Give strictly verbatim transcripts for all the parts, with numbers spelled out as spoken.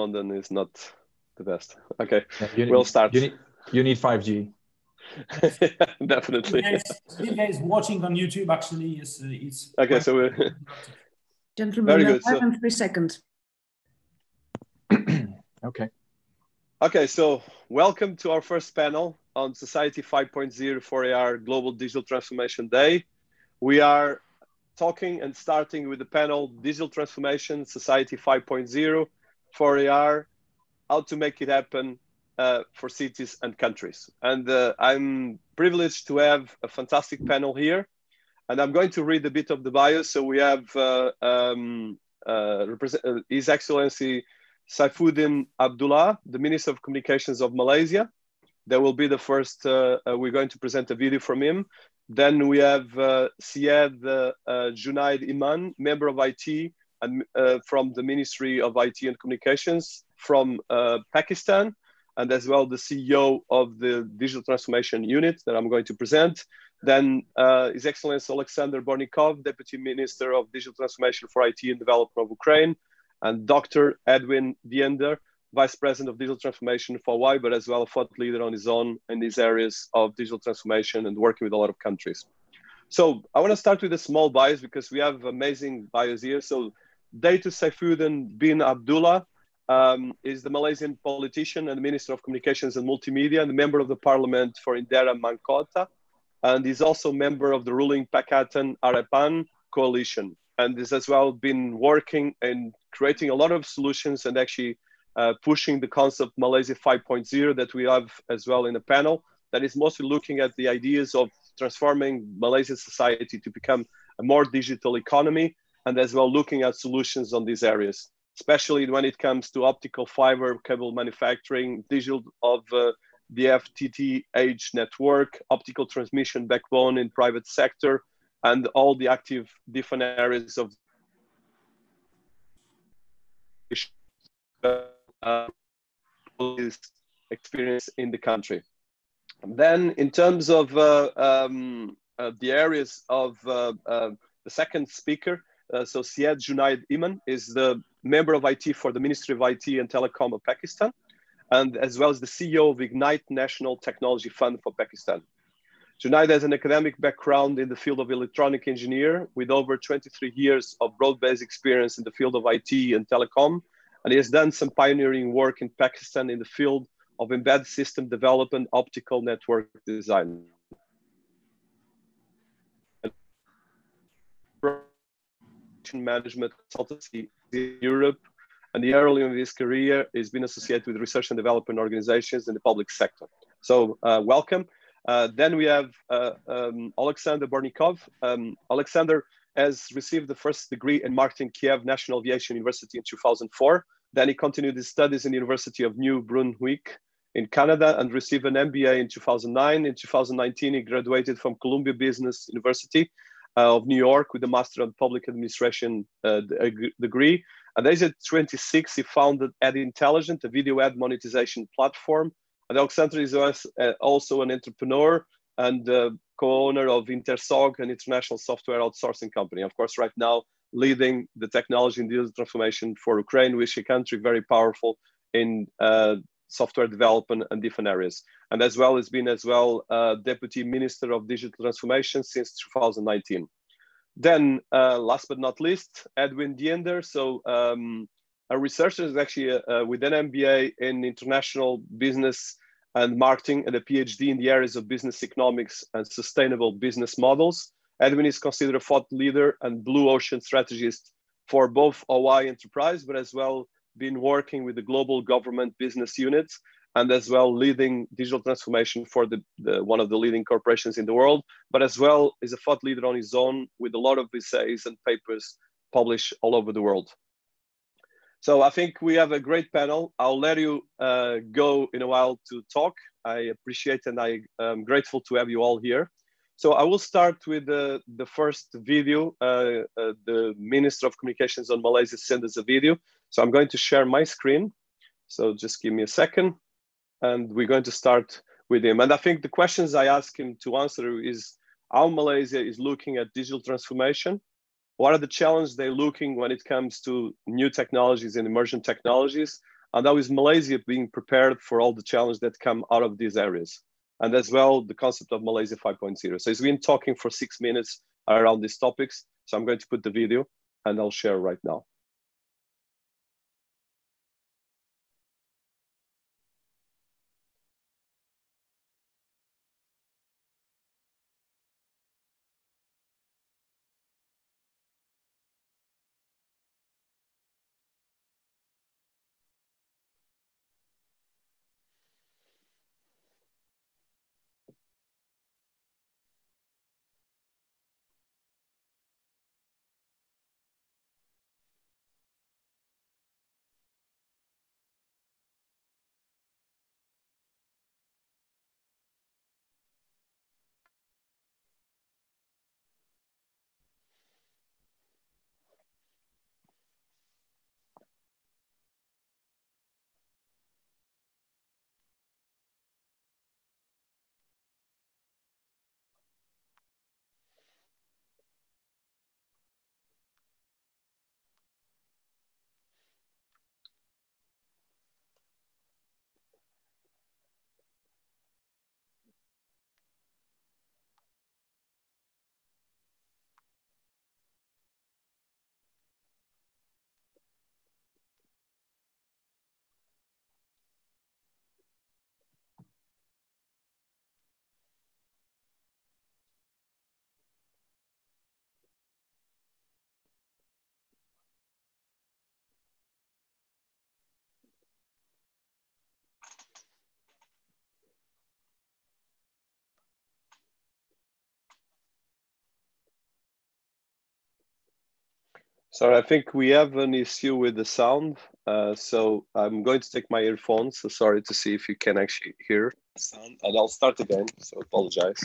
London is not the best. Okay, yeah, we'll need, start. You need, you need five G. Yeah, definitely. Yes, you guys watching on YouTube actually is uh, it's okay. So we're gentlemen, good, five so. and three seconds. Okay. Okay, so welcome to our first panel on Society five point oh four I R Global Digital Transformation Day. We are talking and starting with the panel Digital Transformation Society five point oh four I R, how to make it happen uh, for cities and countries. And uh, I'm privileged to have a fantastic panel here. And I'm going to read a bit of the bio. So we have uh, um, uh, His Excellency Saifuddin Abdullah, the Minister of Communications of Malaysia. That will be the first, uh, uh, we're going to present a video from him. Then we have uh, Syed uh, uh, Junaid Imam, member of I T and uh, from the Ministry of I T and Communications from uh, Pakistan, and as well the C E O of the Digital Transformation Unit that I'm going to present. Then uh, His Excellency Oleksandr Bornyakov, Deputy Minister of Digital Transformation for I T and Development of Ukraine, and Doctor Edwin Diender, Vice President of Digital Transformation for Hawaii, but as well a thought leader on his own in these areas of digital transformation and working with a lot of countries. So I want to start with a small bios because we have amazing bios here. So Datuk Saifuddin bin Abdullah um, is the Malaysian politician and Minister of Communications and Multimedia and a member of the Parliament for Indera Mankota. And he's also a member of the ruling Pakatan Arapan coalition. And he's as well been working and creating a lot of solutions and actually Uh, pushing the concept Malaysia five point oh that we have as well in the panel that is mostly looking at the ideas of transforming Malaysian society to become a more digital economy and as well looking at solutions on these areas, especially when it comes to optical fiber cable manufacturing, digital of uh, the F T T H network, optical transmission backbone in private sector, and all the active different areas of Uh, experience in the country. And then in terms of uh, um, uh, the areas of uh, uh, the second speaker, uh, so Syed Junaid Imam is the member of I T for the Ministry of I T and Telecom of Pakistan, and as well as the C E O of Ignite National Technology Fund for Pakistan. Junaid has an academic background in the field of electronic engineer with over twenty-three years of broad-based experience in the field of I T and telecom, and he has done some pioneering work in Pakistan in the field of embedded system development, optical network design. Management consultancy in Europe, and the early in his career has been associated with research and development organizations in the public sector. So uh, welcome. Uh, then we have uh, um, Oleksandr Bornyakov. Um, Oleksandr has received the first degree in marketing Kiev National Aviation University in two thousand four. Then he continued his studies in the University of New Brunswick in Canada and received an M B A in two thousand nine. In two thousand nineteen, he graduated from Columbia Business University uh, of New York with a Master of Public Administration uh, degree. At age twenty-six, he founded Ad Intelligent, a video ad monetization platform. And Oleksandr is also an entrepreneur and uh, co-owner of InterSOG, an international software outsourcing company. Of course, right now, leading the technology and digital transformation for Ukraine, which is a country very powerful in uh, software development and different areas. And as well, has been as well uh, Deputy Minister of Digital Transformation since two thousand nineteen. Then, uh, last but not least, Edwin Diender. So, um, a researcher is actually uh, with an M B A in international business and marketing and a PhD in the areas of business economics and sustainable business models. Edwin is considered a thought leader and blue ocean strategist for both Hawaii Enterprise, but as well been working with the global government business units and as well leading digital transformation for the, the one of the leading corporations in the world, but as well is a thought leader on his own with a lot of essays and papers published all over the world. So I think we have a great panel. I'll let you uh, go in a while to talk. I appreciate and I am grateful to have you all here. So I will start with the, the first video. Uh, uh, the Minister of Communications on Malaysia sent us a video. So I'm going to share my screen. So just give me a second. And we're going to start with him. And I think the questions I ask him to answer is how Malaysia is looking at digital transformation. What are the challenges they're looking when it comes to new technologies and emerging technologies? and how is Malaysia being prepared for all the challenges that come out of these areas? And as well, the concept of Malaysia five point oh. So it's been talking for six minutes around these topics. So I'm going to put the video and I'll share right now. Sorry, I think we have an issue with the sound. Uh, so I'm going to take my earphones. So sorry, to see if you can actually hear the sound. And I'll start again, so apologize.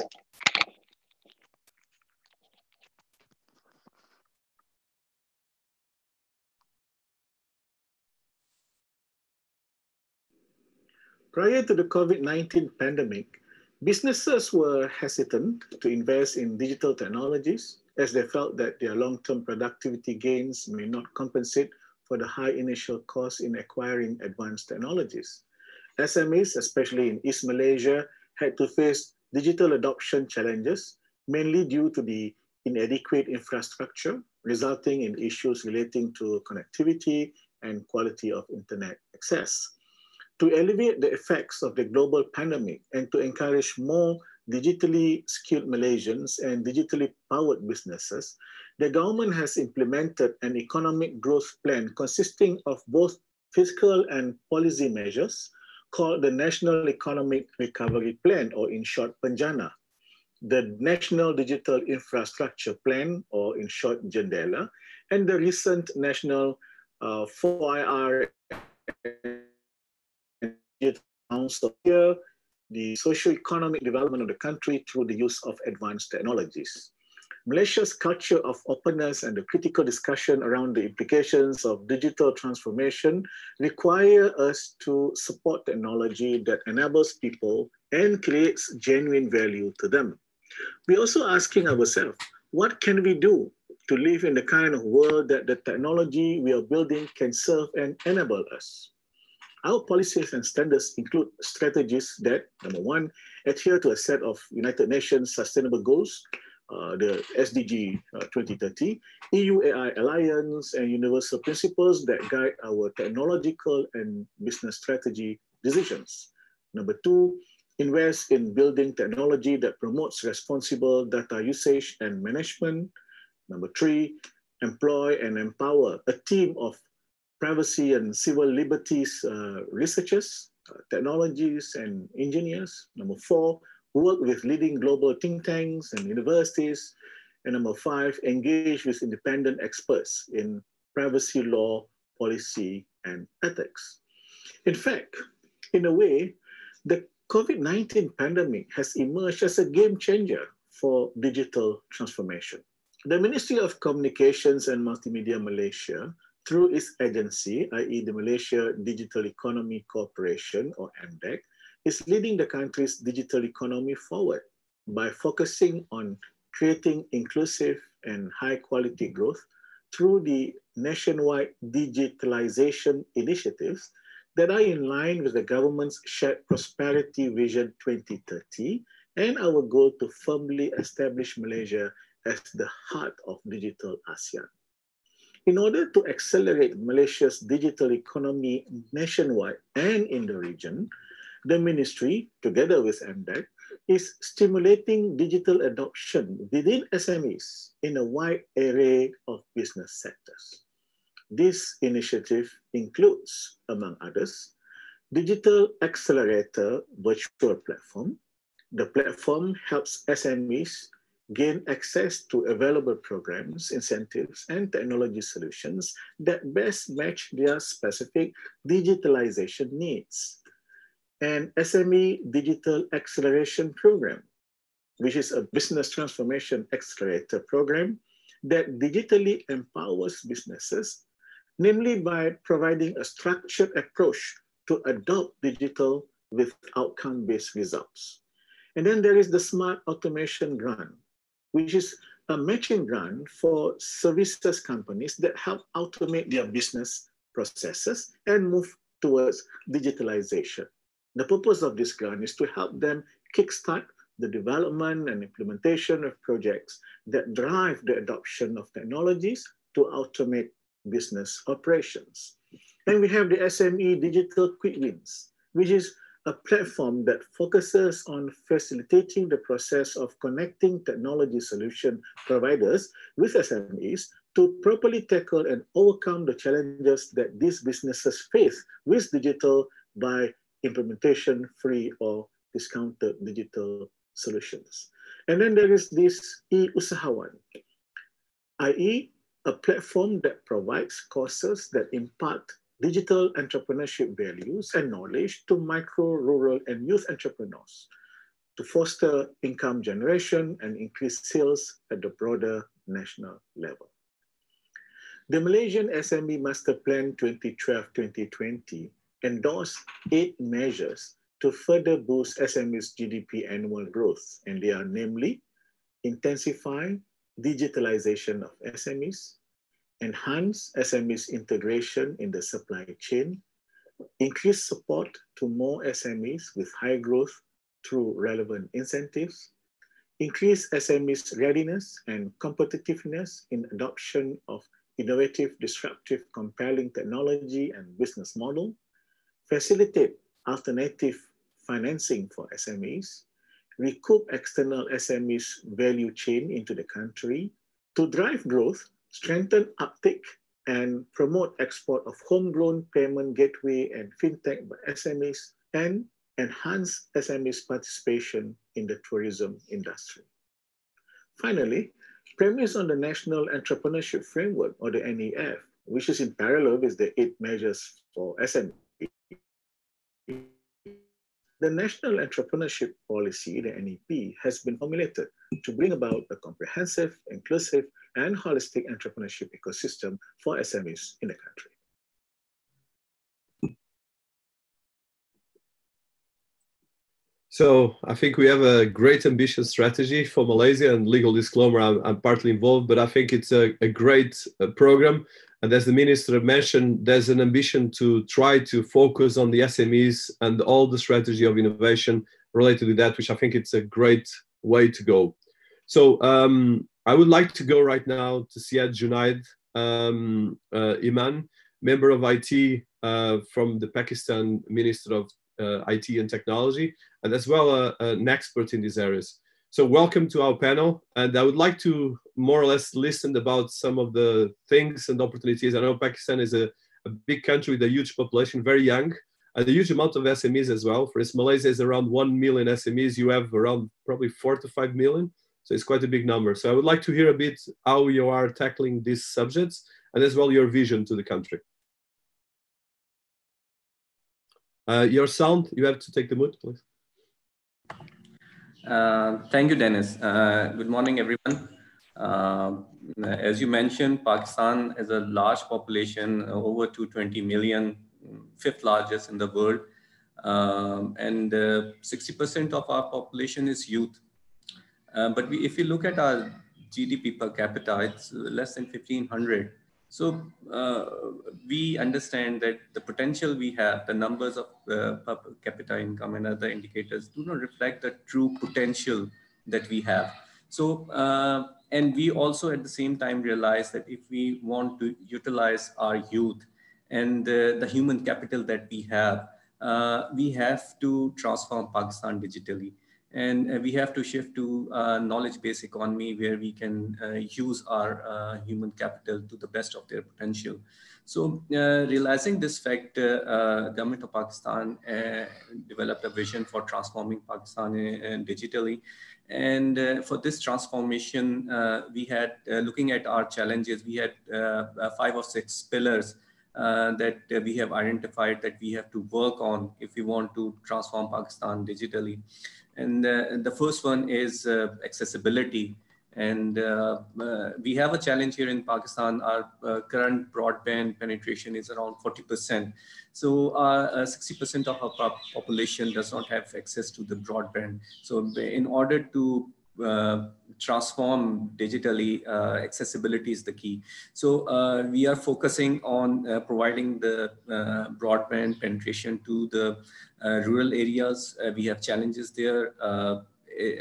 Prior to the COVID nineteen pandemic, businesses were hesitant to invest in digital technologies, as they felt that their long-term productivity gains may not compensate for the high initial costs in acquiring advanced technologies. S M Es, especially in East Malaysia, had to face digital adoption challenges, mainly due to the inadequate infrastructure, resulting in issues relating to connectivity and quality of internet access. To alleviate the effects of the global pandemic and to encourage more digitally skilled Malaysians and digitally powered businesses, the government has implemented an economic growth plan consisting of both fiscal and policy measures called the National Economic Recovery Plan, or in short, Penjana, the National Digital Infrastructure Plan, or in short, Jendela, and the recent National uh, four I R Council here, the socio-economic development of the country through the use of advanced technologies. Malaysia's culture of openness and the critical discussion around the implications of digital transformation require us to support technology that enables people and creates genuine value to them. We're also asking ourselves, what can we do to live in the kind of world that the technology we are building can serve and enable us? Our policies and standards include strategies that, number one, adhere to a set of United Nations Sustainable Goals, uh, the S D G uh, twenty thirty, E U A I Alliance, and universal principles that guide our technological and business strategy decisions. Number two, invest in building technology that promotes responsible data usage and management. Number three, employ and empower a team of privacy and civil liberties uh, researchers, uh, technologists, and engineers. Number four, work with leading global think tanks and universities. And number five, engage with independent experts in privacy law, policy, and ethics. In fact, in a way, the COVID nineteen pandemic has emerged as a game changer for digital transformation. The Ministry of Communications and Multimedia Malaysia, through its agency, that is the Malaysia Digital Economy Corporation, or M D E C, is leading the country's digital economy forward by focusing on creating inclusive and high-quality growth through the nationwide digitalization initiatives that are in line with the government's Shared Prosperity Vision twenty thirty and our goal to firmly establish Malaysia as the heart of digital ASEAN. In order to accelerate Malaysia's digital economy nationwide and in the region, the ministry, together with M D E C, is stimulating digital adoption within S M Es in a wide array of business sectors. This initiative includes, among others, Digital Accelerator Virtual Platform. The platform helps S M Es gain access to available programs, incentives, and technology solutions that best match their specific digitalization needs. An S M E Digital Acceleration Program, which is a business transformation accelerator program that digitally empowers businesses, namely by providing a structured approach to adopt digital with outcome-based results. And then there is the Smart Automation Grant, which is a matching grant for services companies that help automate their business processes and move towards digitalization. The purpose of this grant is to help them kickstart the development and implementation of projects that drive the adoption of technologies to automate business operations. And we have the S M E Digital Quick Wins, which is a platform that focuses on facilitating the process of connecting technology solution providers with S M Es to properly tackle and overcome the challenges that these businesses face with digital by implementation-free or discounted digital solutions. And then there is this e-Usahawan, that is a platform that provides courses that impart digital entrepreneurship values and knowledge to micro, rural, and youth entrepreneurs to foster income generation and increase sales at the broader national level. The Malaysian S M E Master Plan twenty twelve to twenty twenty endorsed eight measures to further boost S M Es G D P annual growth, and they are namely intensify digitalization of S M Es, enhance S M Es integration in the supply chain, increase support to more S M Es with high growth through relevant incentives, increase S M Es readiness and competitiveness in adoption of innovative, disruptive, compelling technology and business model, facilitate alternative financing for S M Es, recoup external S M Es value chain into the country to drive growth, strengthen uptake, and promote export of homegrown payment gateway and fintech by S M Es, and enhance S M Es participation in the tourism industry. Finally, premise on the National Entrepreneurship Framework, or the N E F, which is in parallel with the eight measures for S M Es, the National Entrepreneurship Policy, the N E P, has been formulated to bring about a comprehensive, inclusive, and holistic entrepreneurship ecosystem for S M Es in the country. So I think we have a great ambitious strategy for Malaysia, and legal disclaimer, I'm, I'm partly involved, but I think it's a, a great uh, program. And as the Minister mentioned, there's an ambition to try to focus on the S M Es and all the strategy of innovation related to that, which I think it's a great way to go. So um, I would like to go right now to Syed Junaid um, uh, Imam, member of I T uh, from the Pakistan Minister of uh, I T and Technology, and as well uh, an expert in these areas. So welcome to our panel, and I would like to more or less listen about some of the things and opportunities. I know Pakistan is a, a big country with a huge population, very young, and a huge amount of S M Es as well. For instance, Malaysia is around one million S M Es. You have around probably four to five million. So it's quite a big number. So I would like to hear a bit how you are tackling these subjects and as well your vision to the country. Uh, your sound, you have to take the mute, please. Uh, thank you, Dennis. Uh, good morning, everyone. Uh, as you mentioned, Pakistan is a large population, uh, over two hundred twenty million, fifth largest in the world. Um, and sixty percent uh, of our population is youth. Uh, but we, if you look at our G D P per capita, it's less than fifteen hundred. So uh, we understand that the potential we have, the numbers of uh, per capita income and other indicators do not reflect the true potential that we have. So, uh, and we also at the same time realize that if we want to utilize our youth and uh, the human capital that we have, uh, we have to transform Pakistan digitally. And uh, we have to shift to a uh, knowledge-based economy where we can uh, use our uh, human capital to the best of their potential. So uh, realizing this fact, uh, uh, Government of Pakistan uh, developed a vision for transforming Pakistan uh, digitally. And uh, for this transformation, uh, we had, uh, looking at our challenges, we had uh, five or six pillars Uh, that uh, we have identified that we have to work on if we want to transform Pakistan digitally. And uh, the first one is uh, accessibility. And uh, uh, we have a challenge here in Pakistan. Our uh, current broadband penetration is around forty percent. So sixty percent uh, of our population does not have access to the broadband. So in order to Uh, transform digitally, uh, accessibility is the key. So uh, we are focusing on uh, providing the uh, broadband penetration to the uh, rural areas. Uh, we have challenges there. Uh,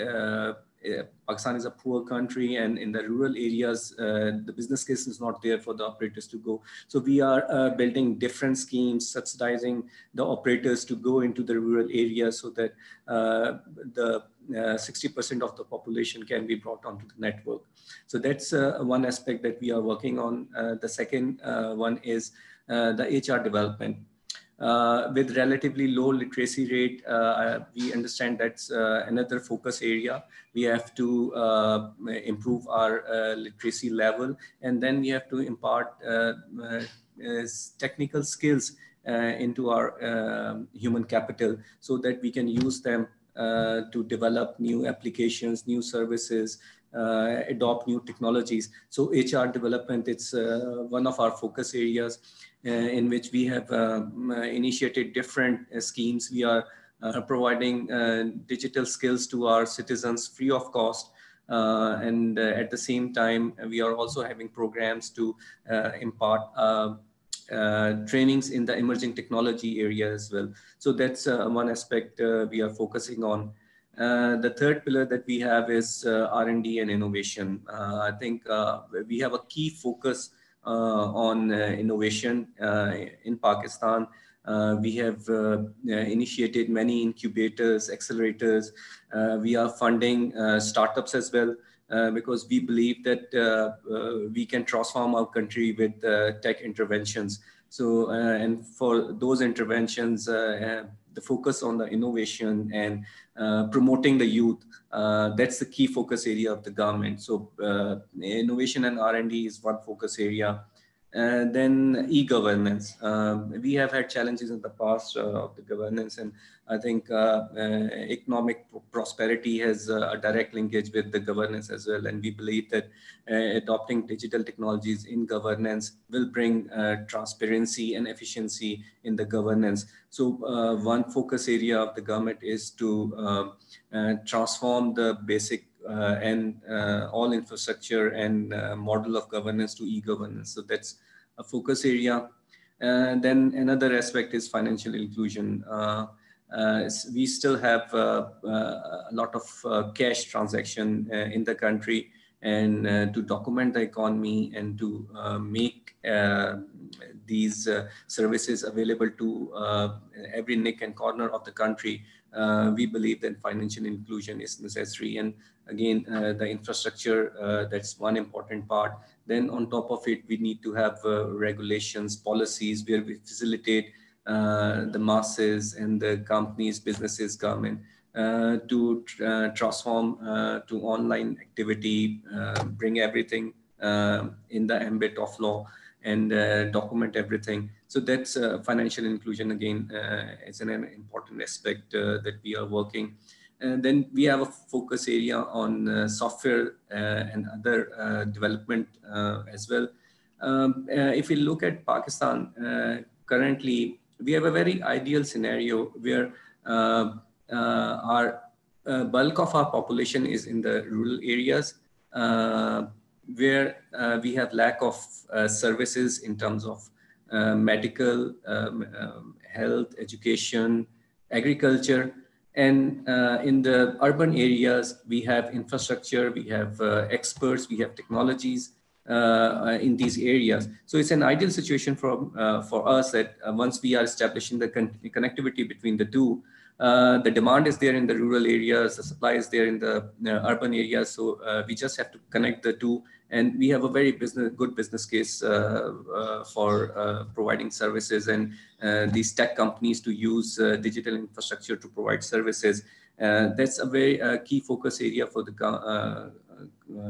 uh, uh, Pakistan is a poor country, and in the rural areas, uh, the business case is not there for the operators to go. So we are uh, building different schemes, subsidizing the operators to go into the rural areas so that uh, the sixty percent uh, of the population can be brought onto the network. So that's uh, one aspect that we are working on. Uh, the second uh, one is uh, the H R development. Uh, with relatively low literacy rate, uh, we understand that's uh, another focus area. We have to uh, improve our uh, literacy level, and then we have to impart uh, uh, technical skills uh, into our uh, human capital so that we can use them uh, to develop new applications, new services, Uh, adopt new technologies. So H R development, it's uh, one of our focus areas uh, in which we have uh, initiated different uh, schemes. We are uh, providing uh, digital skills to our citizens free of cost. Uh, and uh, at the same time, we are also having programs to uh, impart uh, Uh, trainings in the emerging technology area as well. So that's uh, one aspect uh, we are focusing on. Uh, the third pillar that we have is uh, R and D and innovation. Uh, I think uh, we have a key focus uh, on uh, innovation uh, in Pakistan. Uh, we have uh, initiated many incubators, accelerators. Uh, we are funding uh, startups as well. Uh, because we believe that uh, uh, we can transform our country with uh, tech interventions. So, uh, and for those interventions, uh, uh, the focus on the innovation and uh, promoting the youth, uh, that's the key focus area of the government. So uh, innovation and R and D is one focus area. Uh, then e-governance. Um, we have had challenges in the past uh, of the governance, and I think uh, uh, economic prosperity has uh, a direct linkage with the governance as well. And we believe that uh, adopting digital technologies in governance will bring uh, transparency and efficiency in the governance. So uh, one focus area of the government is to uh, uh, transform the basic Uh, and uh, all infrastructure and uh, model of governance to e-governance. So that's a focus area. Uh, then another aspect is financial inclusion. Uh, uh, we still have uh, uh, a lot of uh, cash transaction uh, in the country, and uh, to document the economy and to uh, make uh, these uh, services available to uh, every nook and corner of the country, uh, we believe that financial inclusion is necessary. And again, uh, the infrastructure, uh, that's one important part. Then on top of it, we need to have uh, regulations, policies where we facilitate uh, the masses and the companies, businesses, government, Uh, to uh, transform uh, to online activity, uh, bring everything uh, in the ambit of law, and uh, document everything. So that's uh, financial inclusion again uh, is an important aspect uh, that we are working. And then we have a focus area on uh, software uh, and other uh, development uh, as well. Um, uh, if we look at Pakistan uh, currently, we have a very ideal scenario where uh, Uh, our uh, bulk of our population is in the rural areas. Uh, where uh, we have lack of uh, services in terms of uh, medical, um, um, health, education, agriculture. And uh, in the urban areas, we have infrastructure, we have uh, experts, we have technologies uh, in these areas. So it's an ideal situation for, uh, for us that uh, once we are establishing the con connectivity between the two, uh, the demand is there in the rural areas, the supply is there in the uh, urban areas. So uh, we just have to connect the two. And we have a very business, good business case uh, uh, for uh, providing services and uh, these tech companies to use uh, digital infrastructure to provide services. Uh, that's a very uh, key focus area for the uh, uh,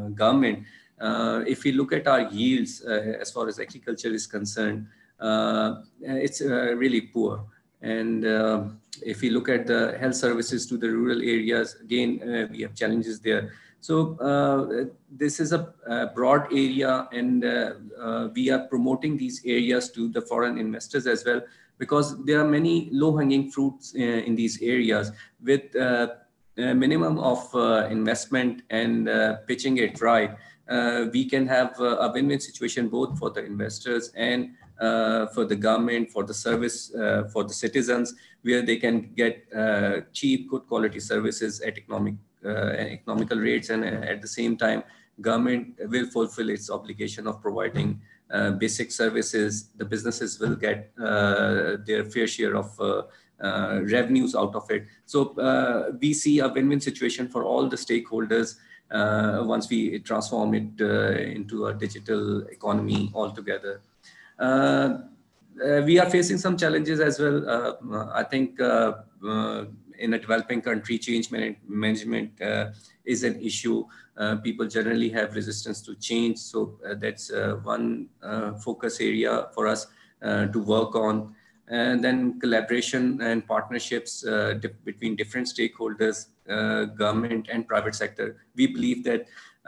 government. Uh, if we look at our yields, uh, as far as agriculture is concerned, uh, it's uh, really poor. And uh, if we look at the health services to the rural areas, again, uh, we have challenges there. So uh, this is a, a broad area, and uh, uh, we are promoting these areas to the foreign investors as well, because there are many low-hanging fruits uh, in these areas with uh, a minimum of uh, investment and uh, pitching it right. Uh, we can have a win-win situation both for the investors and uh, for the government, for the service, uh, for the citizens, where they can get uh, cheap, good quality services at economic Uh, economical rates, and uh, at the same time, government will fulfill its obligation of providing uh, basic services. The businesses will get uh, their fair share of uh, uh, revenues out of it. So uh, we see a win-win situation for all the stakeholders uh, once we transform it uh, into a digital economy altogether. Uh, uh, we are facing some challenges as well. Uh, I think uh, uh, in a developing country, change management uh, is an issue. Uh, people generally have resistance to change. So uh, that's uh, one uh, focus area for us uh, to work on. And then collaboration and partnerships uh, di between different stakeholders, uh, government and private sector. We believe that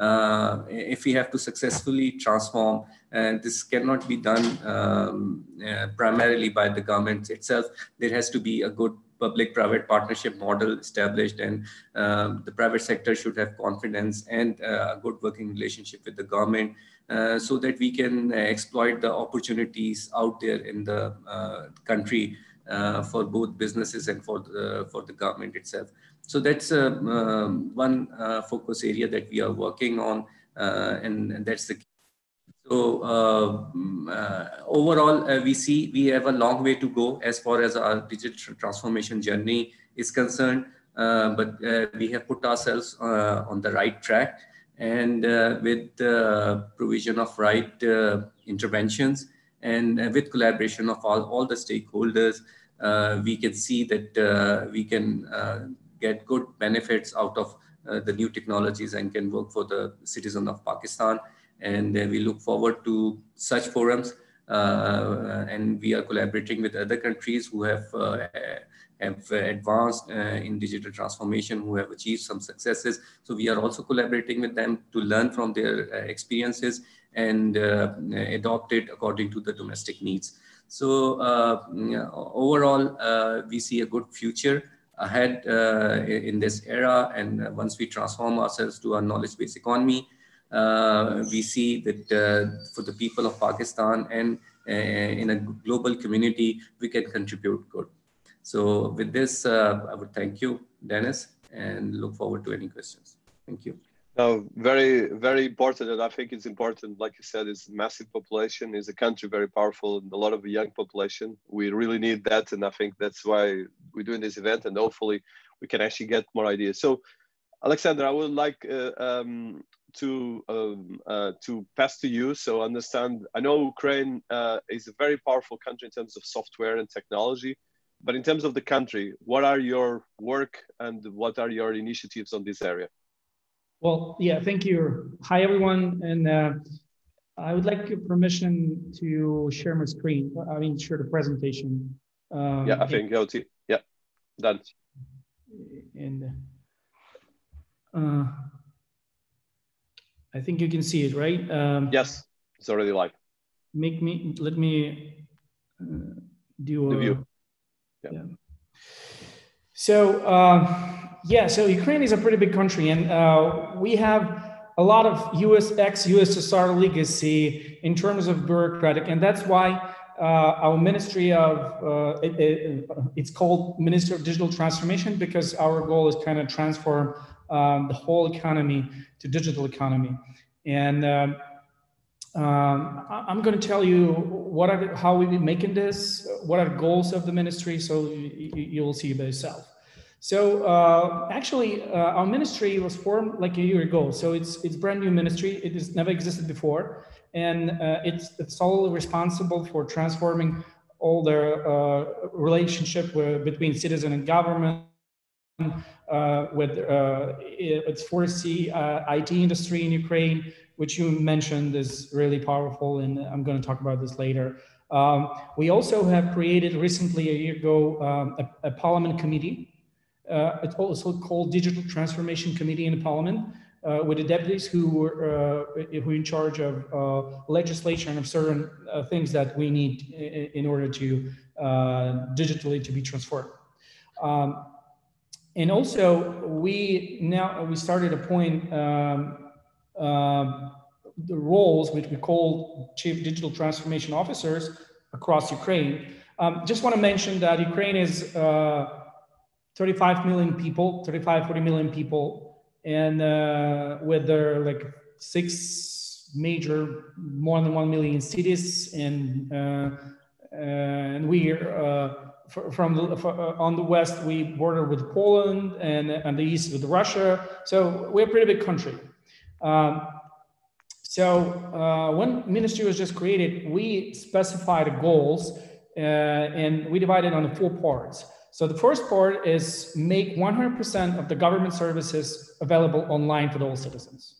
uh, if we have to successfully transform, and uh, this cannot be done um, uh, primarily by the government itself, there has to be a good public-private partnership model established, and um, the private sector should have confidence and uh, a good working relationship with the government uh, so that we can exploit the opportunities out there in the uh, country uh, for both businesses and for the, for the government itself. So that's uh, um, one uh, focus area that we are working on, uh, and, and that's the key. So uh, uh, overall, uh, we see we have a long way to go as far as our digital transformation journey is concerned, uh, but uh, we have put ourselves uh, on the right track, and uh, with the provision of right uh, interventions and uh, with collaboration of all, all the stakeholders, uh, we can see that uh, we can uh, get good benefits out of uh, the new technologies and can work for the citizen of Pakistan. And we look forward to such forums, uh, and we are collaborating with other countries who have, uh, have advanced uh, in digital transformation, who have achieved some successes. So we are also collaborating with them to learn from their experiences and uh, adopt it according to the domestic needs. So uh, overall, uh, we see a good future ahead uh, in this era. And once we transform ourselves to a knowledge-based economy, Uh, we see that uh, for the people of Pakistan and uh, in a global community, we can contribute good. So with this, uh, I would thank you, Dennis, and look forward to any questions. Thank you. No, very, very important. And I think it's important, like you said, it's a massive population, it's a country very powerful, and a lot of young population. We really need that. And I think that's why we're doing this event, and hopefully we can actually get more ideas. So, Alexander, I would like uh, um, to um, uh, to pass to you. So understand, I know Ukraine uh, is a very powerful country in terms of software and technology, but in terms of the country, what are your work and what are your initiatives on this area? Well, yeah, thank you. Hi, everyone. And uh, I would like your permission to share my screen. I mean, share the presentation. Um, yeah, I think, and, yeah, done. And, uh, I think you can see it, right? Um, yes, it's already live. Make me, let me uh, do a review. Yeah. Yeah. So, uh, yeah, so Ukraine is a pretty big country, and uh, we have a lot of U S ex-U S S R legacy in terms of bureaucratic, and that's why uh, our Ministry of, uh, it, it, it's called Ministry of Digital Transformation, because our goal is kind of transform um, the whole economy to digital economy. And um, um, I'm going to tell you what are the, how we've been making this, what are the goals of the ministry, so you will see by yourself. So uh, actually, uh, our ministry was formed like a year ago. So it's it's brand new ministry. It has never existed before, and uh, it's it's solely responsible for transforming all the uh, relationship where, between citizen and government, uh, with uh, its four C uh, I T industry in Ukraine, which you mentioned is really powerful, and I'm going to talk about this later. Um, we also have created recently a year ago um, a, a parliament committee. Uh, it's also called Digital Transformation Committee in the Parliament, uh, with the deputies who were, uh, who were in charge of uh, legislation of certain uh, things that we need in order to uh, digitally to be transformed. Um, and also, we now we started appointing um, uh, the roles which we call Chief Digital Transformation Officers across Ukraine. Um, just want to mention that Ukraine is. Uh, thirty-five million people, thirty-five, forty million people, and uh, with their like six major, more than one million cities, and uh, and we uh, from the, on the west we border with Poland, and on the east with Russia. So we're a pretty big country. Um, so uh, when ministry was just created, we specified goals, uh, and we divided on the four parts. So the first part is make one hundred percent of the government services available online for all citizens.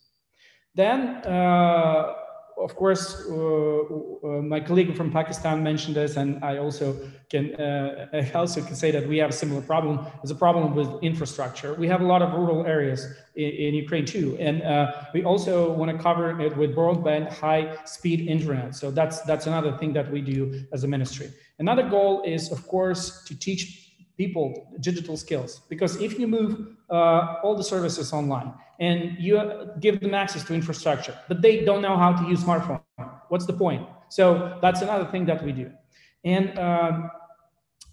Then, uh, of course, uh, uh, my colleague from Pakistan mentioned this, and I also can uh, I also can say that we have a similar problem. There's a problem with infrastructure. We have a lot of rural areas in, in Ukraine too, and uh, we also want to cover it with broadband, high-speed internet. So that's that's another thing that we do as a ministry. Another goal is, of course, to teach people digital skills, because if you move uh, all the services online and you give them access to infrastructure, but they don't know how to use smartphone, what's the point? So that's another thing that we do. And um,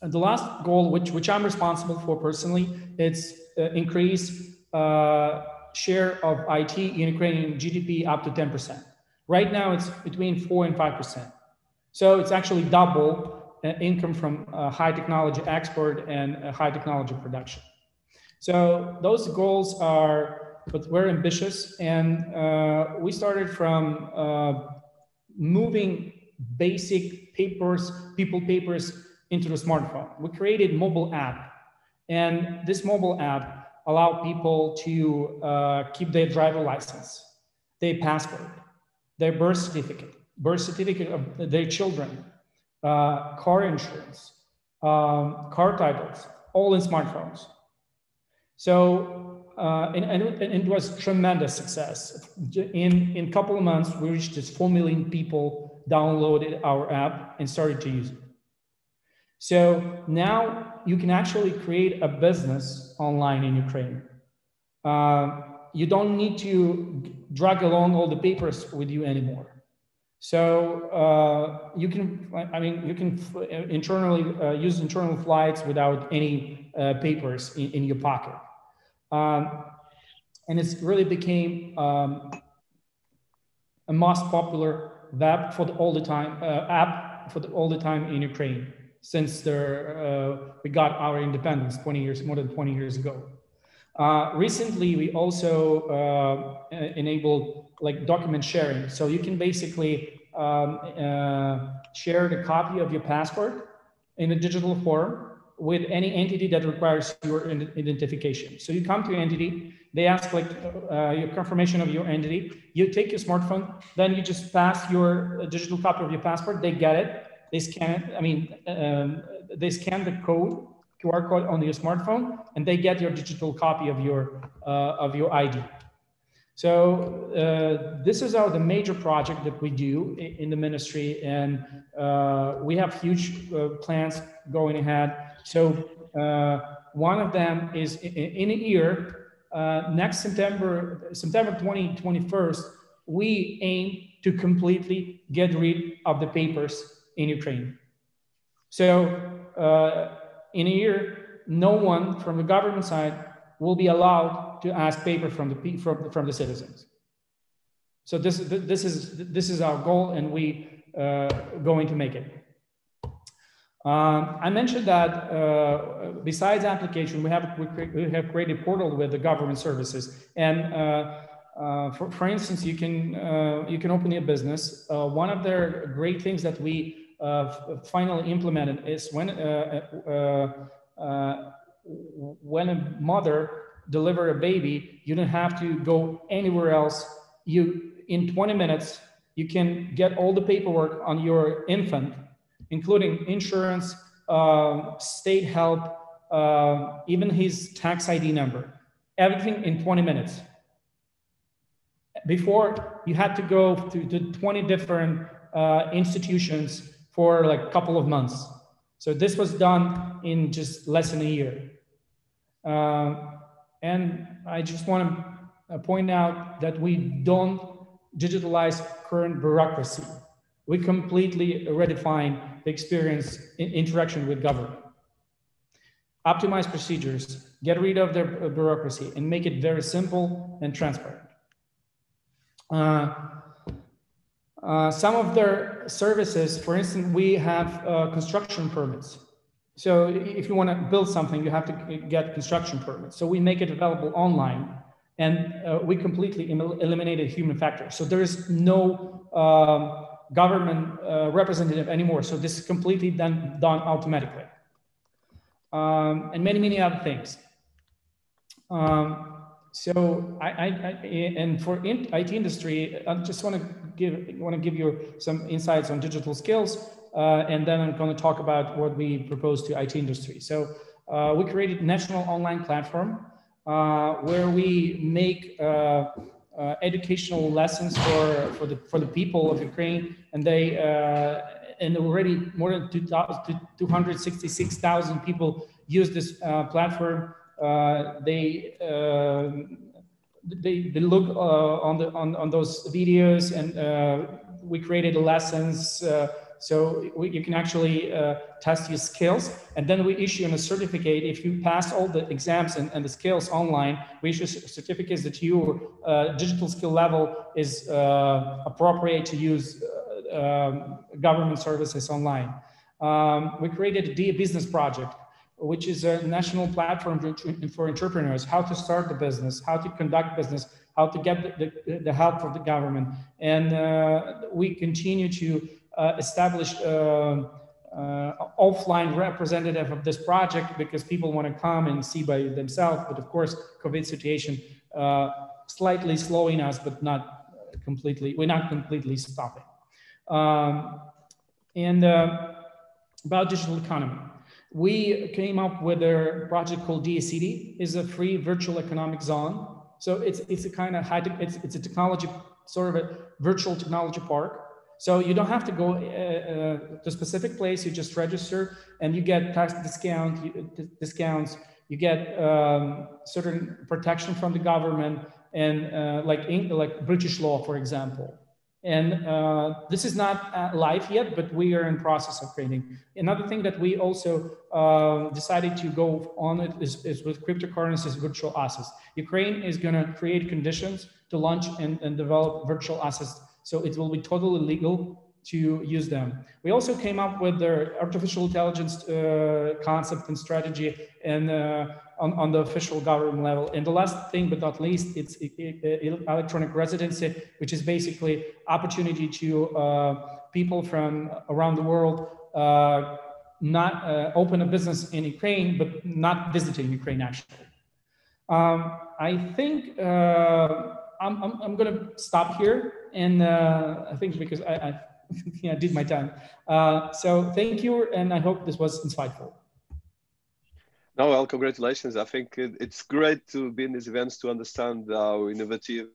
the last goal, which which I'm responsible for personally, it's uh, increase uh, share of I T in Ukrainian G D P up to ten percent. Right now it's between four and five percent. So it's actually double income from uh, high technology export and uh, high technology production. So those goals are, but we're ambitious, and uh, we started from uh, moving basic papers, people papers into the smartphone. We created mobile app, and this mobile app allowed people to uh, keep their driver license, their passport, their birth certificate, birth certificate of their children, Uh, car insurance, um, car titles, all in smartphones. So, uh, and, and, and it was tremendous success. In in a couple of months, we reached this four million people downloaded our app and started to use it. So now you can actually create a business online in Ukraine. Uh, you don't need to drag along all the papers with you anymore. So uh, you can, I mean, you can internally uh, use internal flights without any uh, papers in, in your pocket. Um, and it's really became um, a most popular web for the, all the time, uh, app for the, all the time in Ukraine since the, uh, we got our independence twenty years, more than twenty years ago. Uh, recently, we also uh, enabled like document sharing. So you can basically um, uh, share the copy of your passport in a digital form with any entity that requires your identification. So you come to your entity, they ask like uh, your confirmation of your entity, you take your smartphone, then you just pass your digital copy of your passport, they get it, they scan it, I mean, um, they scan the code, Q R code on your smartphone, and they get your digital copy of your, uh, of your I D. So uh, this is our, the major project that we do in, in the ministry, and uh, we have huge uh, plans going ahead. So uh, one of them is in, in a year, uh, next September, September twentieth, twenty-first, we aim to completely get rid of the papers in Ukraine. So uh, in a year, no one from the government side will be allowed to ask paper from the from, from the citizens. So this this is this is our goal, and we uh, going to make it. Um, I mentioned that uh, besides application, we have we have created a portal with the government services, and uh, uh, for for instance, you can uh, you can open a business. Uh, one of their great things that we Uh, finally implemented is when uh, uh, uh, when a mother delivers a baby, you don't have to go anywhere else. You in twenty minutes you can get all the paperwork on your infant, including insurance, uh, state help, uh, even his tax I D number. Everything in twenty minutes. Before you had to go to, to twenty different uh, institutions for like a couple of months. So this was done in just less than a year. Uh, and I just want to point out that we don't digitalize current bureaucracy. We completely redefine the experience in interaction with government. Optimize procedures, get rid of their bureaucracy, and make it very simple and transparent. Uh, Uh, some of their services, for instance, we have uh, construction permits. So if you want to build something, you have to get construction permits. So we make it available online, and uh, we completely eliminated human factor. So there is no um, government uh, representative anymore. So this is completely done, done automatically. Um, and many, many other things. Um, so I, I, I and for I T industry, I just want to Give, want to give you some insights on digital skills, uh, and then I'm going to talk about what we propose to I T industry. So uh, we created a national online platform uh, where we make uh, uh, educational lessons for, for, the, for the people of Ukraine, and they uh, and already more than two hundred sixty-six thousand people use this uh, platform. Uh, they uh, They, they look uh, on the on, on those videos, and uh, we created lessons uh, so we, you can actually uh, test your skills, and then we issue a certificate if you pass all the exams and, and the skills online. We issue certificates that your uh, digital skill level is uh, appropriate to use uh, um, government services online. Um, we created the business project, which is a national platform for entrepreneurs, how to start the business, how to conduct business, how to get the, the, the help from the government. And uh, we continue to uh, establish uh, uh, offline representative of this project, because people want to come and see by themselves. But of course, COVID situation uh, slightly slowing us, but not completely, we're not completely stopping. Um, and uh, about digital economy. We came up with a project called D A C D, is a free virtual economic zone. So it's it's a kind of high, it's, it's a technology, sort of a virtual technology park. So you don't have to go uh, uh, to a specific place, you just register and you get tax discount, you, discounts, you get um, certain protection from the government, and uh, like, in, like British law, for example. And uh, this is not uh, live yet, but we are in process of creating. Another thing that we also uh, decided to go on it is, is with cryptocurrencies, virtual assets. Ukraine is going to create conditions to launch and, and develop virtual assets, so it will be totally legal to use them. We also came up with the artificial intelligence uh, concept and strategy, and uh, on, on the official government level. And the last thing, but not least, it's it, it, electronic residency, which is basically opportunity to uh, people from around the world uh, not uh, open a business in Ukraine, but not visiting Ukraine actually. Um, I think uh, I'm, I'm, I'm going to stop here. And uh, I think because I, I yeah, I did my time. Uh, so thank you, and I hope this was insightful. No, well, congratulations. I think it, it's great to be in these events to understand how innovative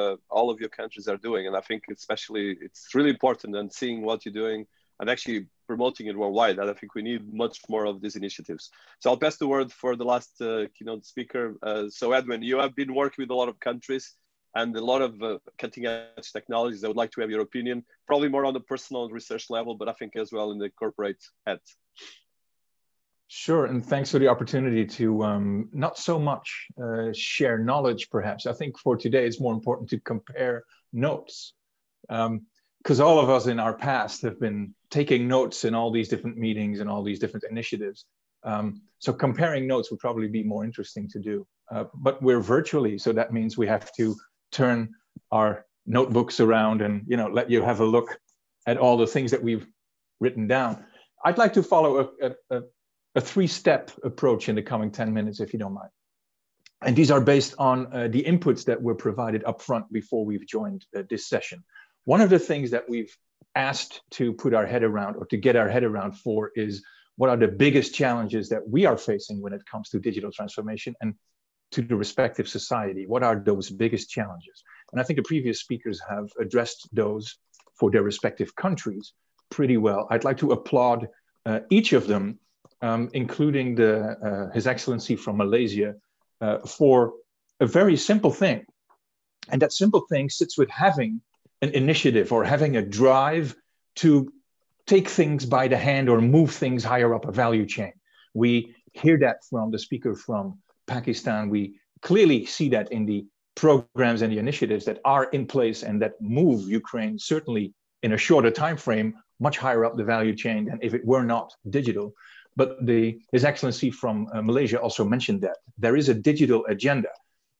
uh, all of your countries are doing. And I think especially it's really important, and seeing what you're doing and actually promoting it worldwide. And I think we need much more of these initiatives. So I'll pass the word for the last uh, keynote speaker. Uh, so Edwin, you have been working with a lot of countries and a lot of uh, cutting edge technologies. I would like to have your opinion, probably more on the personal research level, but I think as well in the corporate head. Sure, and thanks for the opportunity to um, not so much uh, share knowledge, perhaps. I think for today, it's more important to compare notes, because um, all of us in our past have been taking notes in all these different meetings and all these different initiatives. Um, so comparing notes would probably be more interesting to do, uh, but we're virtually, so that means we have to turn our notebooks around and, you know, let you have a look at all the things that we've written down. I'd like to follow a, a, a a three-step approach in the coming ten minutes, if you don't mind. And these are based on uh, the inputs that were provided up front before we've joined uh, this session. One of the things that we've asked to put our head around or to get our head around for is what are the biggest challenges that we are facing when it comes to digital transformation and to the respective society? What are those biggest challenges? And I think the previous speakers have addressed those for their respective countries pretty well. I'd like to applaud uh, each of them, Um, including the, uh, His Excellency from Malaysia, uh, for a very simple thing. And that simple thing sits with having an initiative or having a drive to take things by the hand or move things higher up a value chain. We hear that from the speaker from Pakistan. We clearly see that in the programs and the initiatives that are in place and that move Ukraine, certainly in a shorter time frame, much higher up the value chain than if it were not digital. But the, His Excellency from uh, Malaysia also mentioned that there is a digital agenda.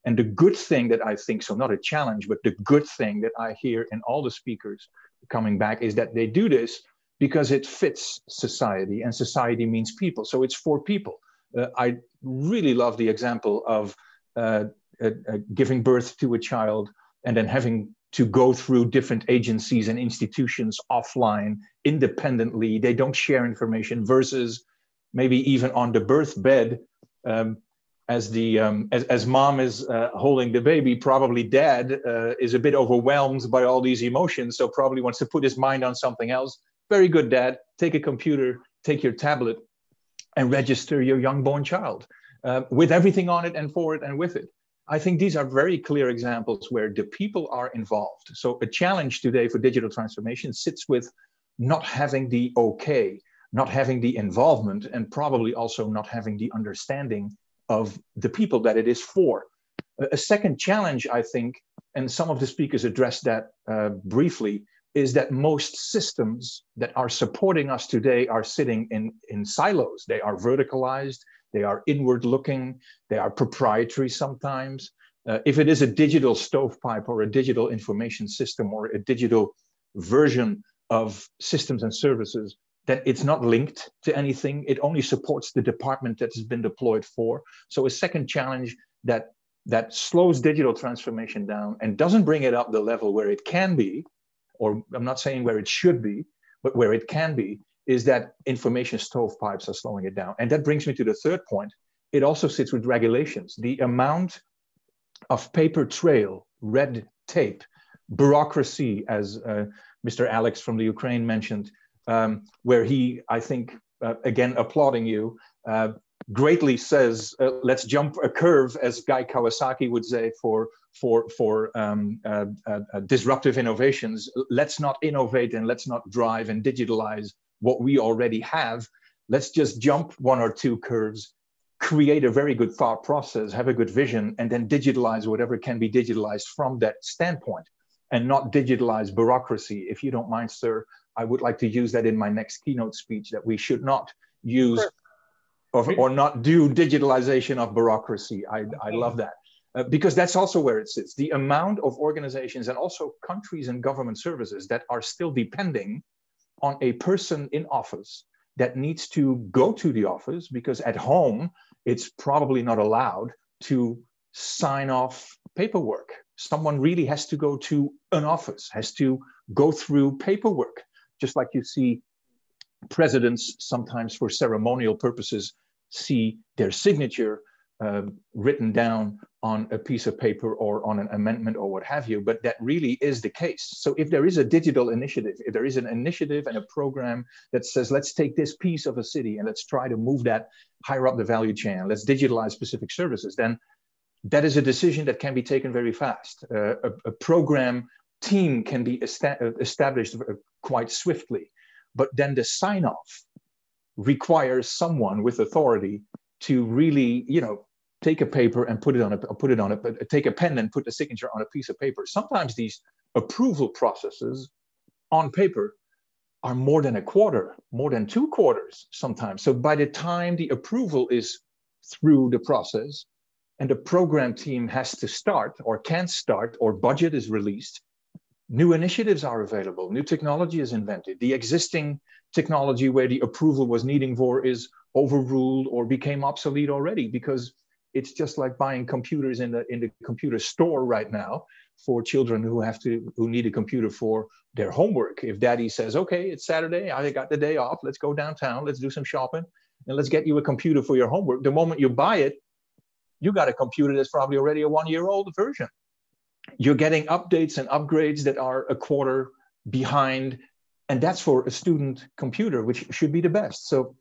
And the good thing that I think, so not a challenge, but the good thing that I hear in all the speakers coming back is that they do this because it fits society, and society means people. So it's for people. Uh, I really love the example of uh, uh, uh, giving birth to a child and then having to go through different agencies and institutions offline, independently. They don't share information versus maybe even on the birthbed, um, as the um, as, as mom is uh, holding the baby, probably dad uh, is a bit overwhelmed by all these emotions, so probably wants to put his mind on something else. Very good, dad. Take a computer, take your tablet, and register your young-born child uh, with everything on it and for it and with it. I think these are very clear examples where the people are involved. So a challenge today for digital transformation sits with not having the okay, not having the involvement, and probably also not having the understanding of the people that it is for. A second challenge, I think, and some of the speakers addressed that uh, briefly, is that most systems that are supporting us today are sitting in, in silos. They are verticalized, they are inward-looking, they are proprietary sometimes. Uh, if it is a digital stovepipe or a digital information system or a digital version of systems and services, that it's not linked to anything. It only supports the department that has been deployed for. So a second challenge that, that slows digital transformation down and doesn't bring it up the level where it can be, or I'm not saying where it should be, but where it can be, is that information stovepipes are slowing it down. And that brings me to the third point. It also sits with regulations. The amount of paper trail, red tape, bureaucracy, as uh, Mister Alex from the Ukraine mentioned, Um, where he, I think, uh, again, applauding you, uh, greatly says, uh, let's jump a curve, as Guy Kawasaki would say, for, for, for um, uh, uh, disruptive innovations. Let's not innovate and let's not drive and digitalize what we already have. Let's just jump one or two curves, create a very good thought process, have a good vision, and then digitalize whatever can be digitalized from that standpoint, and not digitalize bureaucracy. If you don't mind, sir, I would like to use that in my next keynote speech, that we should not use or, or not do digitalization of bureaucracy. I, I love that, uh, because that's also where it sits. The amount of organizations and also countries and government services that are still depending on a person in office that needs to go to the office because at home, it's probably not allowed to sign off paperwork. Someone really has to go to an office, has to go through paperwork, just like you see presidents sometimes for ceremonial purposes see their signature uh, written down on a piece of paper or on an amendment or what have you, but that really is the case. So if there is a digital initiative, if there is an initiative and a program that says, let's take this piece of a city and let's try to move that higher up the value chain, let's digitalize specific services, then that is a decision that can be taken very fast. Uh, a, a program team can be esta- established quite swiftly, but then the sign-off requires someone with authority to really, you know, take a paper and put it on a, put it on a, take a pen and put a signature on a piece of paper. Sometimes these approval processes on paper are more than a quarter, more than two quarters sometimes. So by the time the approval is through the process, and the program team has to start or can start or budget is released, new initiatives are available, new technology is invented. The existing technology where the approval was needing for is overruled or became obsolete already, because it's just like buying computers in the, in the computer store right now for children who have to, who need a computer for their homework. If daddy says, okay, it's Saturday, I got the day off, let's go downtown, let's do some shopping, and let's get you a computer for your homework. The moment you buy it, you got a computer that's probably already a one-year-old version. You're getting updates and upgrades that are a quarter behind, and that's for a student computer, which should be the best. So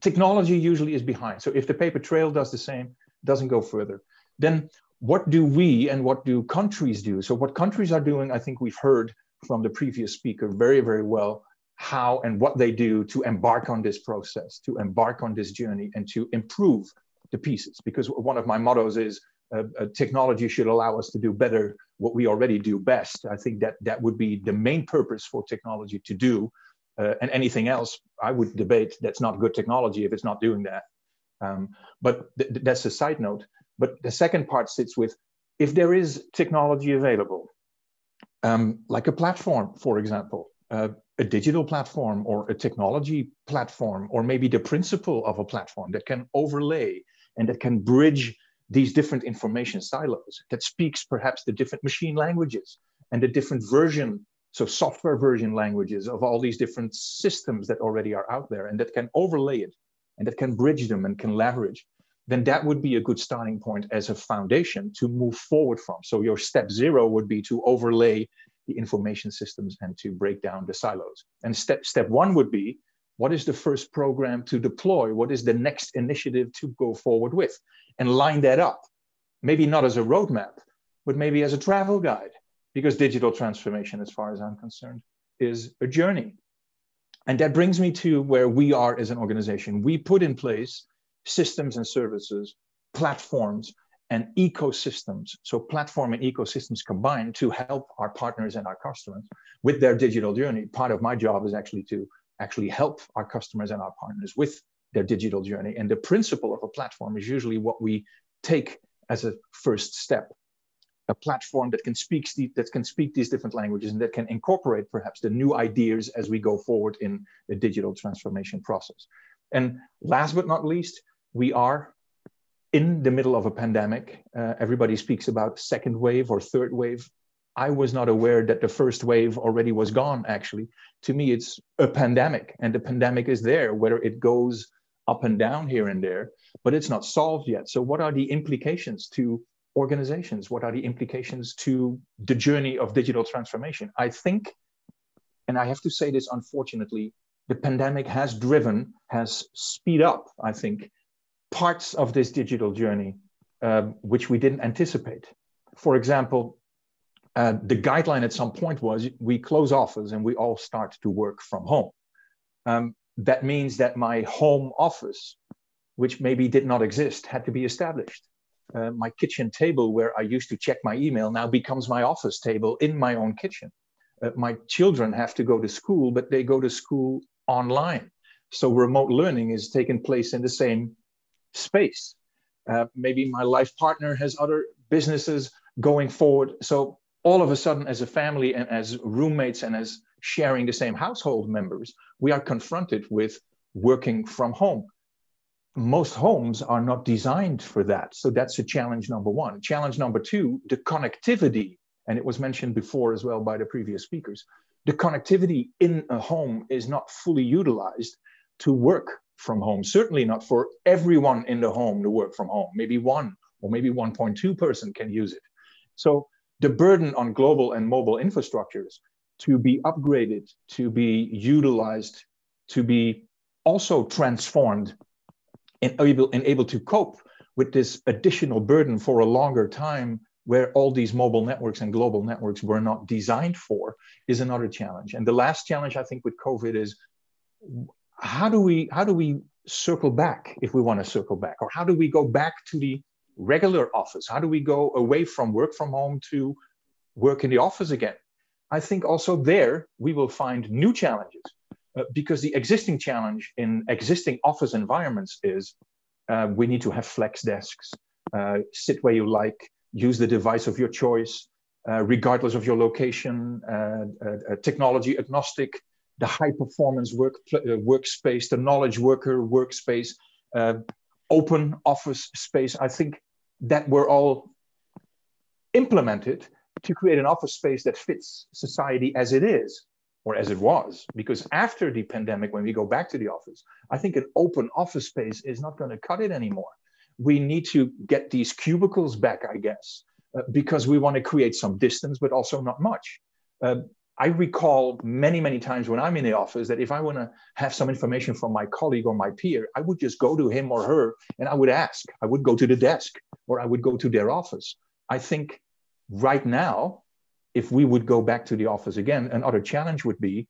technology usually is behind. So if the paper trail does the same, doesn't go further, then what do we and what do countries do? So what countries are doing, I think we've heard from the previous speaker very, very well, how and what they do to embark on this process, to embark on this journey, and to improve the pieces, because one of my mottos is uh, uh, technology should allow us to do better what we already do best. I think that that would be the main purpose for technology to do, uh, and anything else I would debate that's not good technology if it's not doing that. Um, but th that's a side note. But the second part sits with, if there is technology available, um, like a platform, for example, uh, a digital platform or a technology platform, or maybe the principle of a platform that can overlay and that can bridge these different information silos, that speaks perhaps the different machine languages and the different version, so software version languages of all these different systems that already are out there, and that can overlay it and that can bridge them and can leverage, then that would be a good starting point as a foundation to move forward from. So your step zero would be to overlay the information systems and to break down the silos. And step, step one would be, what is the first program to deploy? What is the next initiative to go forward with? And line that up, maybe not as a roadmap, but maybe as a travel guide, because digital transformation, as far as I'm concerned, is a journey. And that brings me to where we are as an organization. We put in place systems and services, platforms and ecosystems. So platform and ecosystems combined to help our partners and our customers with their digital journey. Part of my job is actually to actually help our customers and our partners with their digital journey. And the principle of a platform is usually what we take as a first step. A platform that can speak that can speak these different languages and that can incorporate perhaps the new ideas as we go forward in the digital transformation process. And last but not least, we are in the middle of a pandemic. Uh, everybody speaks about second wave or third wave. I was not aware that the first wave already was gone, actually. To me, it's a pandemic, and the pandemic is there, whether it goes up and down here and there, but it's not solved yet. So what are the implications to organizations? What are the implications to the journey of digital transformation? I think, and I have to say this unfortunately, the pandemic has driven, has speed up, I think, parts of this digital journey, uh, which we didn't anticipate. For example, uh, the guideline at some point was we close office and we all start to work from home. Um, that means that my home office, which maybe did not exist, had to be established. Uh, my kitchen table where I used to check my email now becomes my office table in my own kitchen. Uh, my children have to go to school, but they go to school online. So remote learning is taking place in the same space. Uh, maybe my life partner has other businesses going forward. So all of a sudden, as a family and as roommates and as sharing the same household members, we are confronted with working from home. Most homes are not designed for that. So that's a challenge number one. Challenge number two, the connectivity. And it was mentioned before as well by the previous speakers. The connectivity in a home is not fully utilized to work from home, certainly not for everyone in the home to work from home. Maybe one or maybe one point two person can use it. So the burden on global and mobile infrastructures to be upgraded, to be utilized, to be also transformed and able, and able to cope with this additional burden for a longer time where all these mobile networks and global networks were not designed for is another challenge. And the last challenge I think with COVID is how do we, how do we circle back if we want to circle back? Or how do we go back to the regular office? How do we go away from work from home to work in the office again? I think also there we will find new challenges uh, because the existing challenge in existing office environments is uh, we need to have flex desks, uh, sit where you like, use the device of your choice, uh, regardless of your location, uh, uh, technology agnostic, the high performance work, uh, workspace, the knowledge worker workspace, uh, open office space. I think that we're all implemented to create an office space that fits society as it is, or as it was. Because after the pandemic, when we go back to the office, I think an open office space is not going to cut it anymore. We need to get these cubicles back, I guess, uh, because we want to create some distance, but also not much. Uh, I recall many, many times when I'm in the office that if I want to have some information from my colleague or my peer, I would just go to him or her and I would ask. I would go to the desk or I would go to their office. I think right now, if we would go back to the office again, another challenge would be,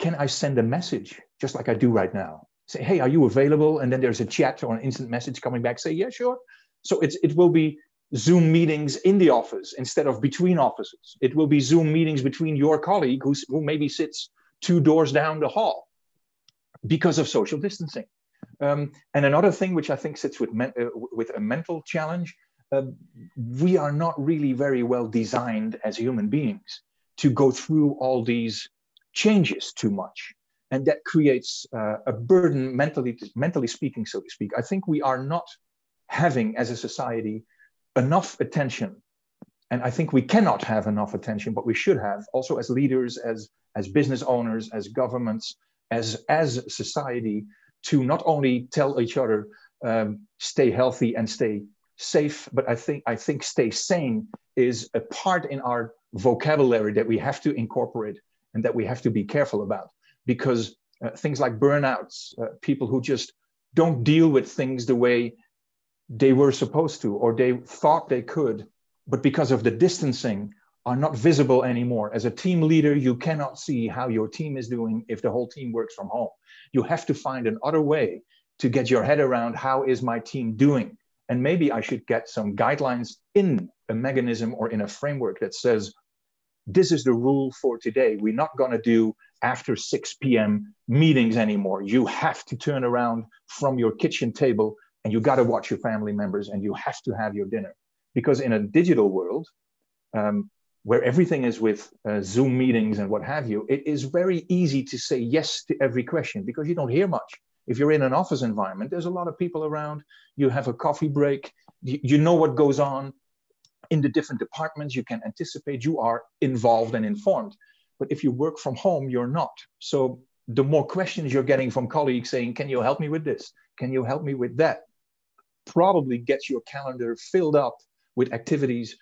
can I send a message just like I do right now? Say, hey, are you available? And then there's a chat or an instant message coming back. Say, yeah, sure. So it's, it will be Zoom meetings in the office instead of between offices. It will be Zoom meetings between your colleague who's, who maybe sits two doors down the hall because of social distancing. Um, and another thing which I think sits with, men, uh, with a mental challenge, uh, we are not really very well designed as human beings to go through all these changes too much. And that creates uh, a burden, mentally, mentally speaking, so to speak. I think we are not having, as a society, enough attention. And I think we cannot have enough attention, but we should have, also as leaders, as, as business owners, as governments, as, as society, to not only tell each other, um, stay healthy and stay safe, but I think, I think stay sane is a part in our vocabulary that we have to incorporate and that we have to be careful about. Because uh, things like burnouts, uh, people who just don't deal with things the way they were supposed to, or they thought they could, but because of the distancing are not visible anymore. As a team leader, you cannot see how your team is doing if the whole team works from home. You have to find another way to get your head around how is my team doing? And maybe I should get some guidelines in a mechanism or in a framework that says, this is the rule for today. We're not gonna do after six P M meetings anymore. You have to turn around from your kitchen table and you gotta watch your family members and you have to have your dinner. Because in a digital world, um, where everything is with uh, Zoom meetings and what have you, it is very easy to say yes to every question because you don't hear much. If you're in an office environment, there's a lot of people around, you have a coffee break, you, you know what goes on in the different departments, you can anticipate, you are involved and informed. But if you work from home, you're not. So the more questions you're getting from colleagues saying, can you help me with this? Can you help me with that? Probably gets your calendar filled up with activities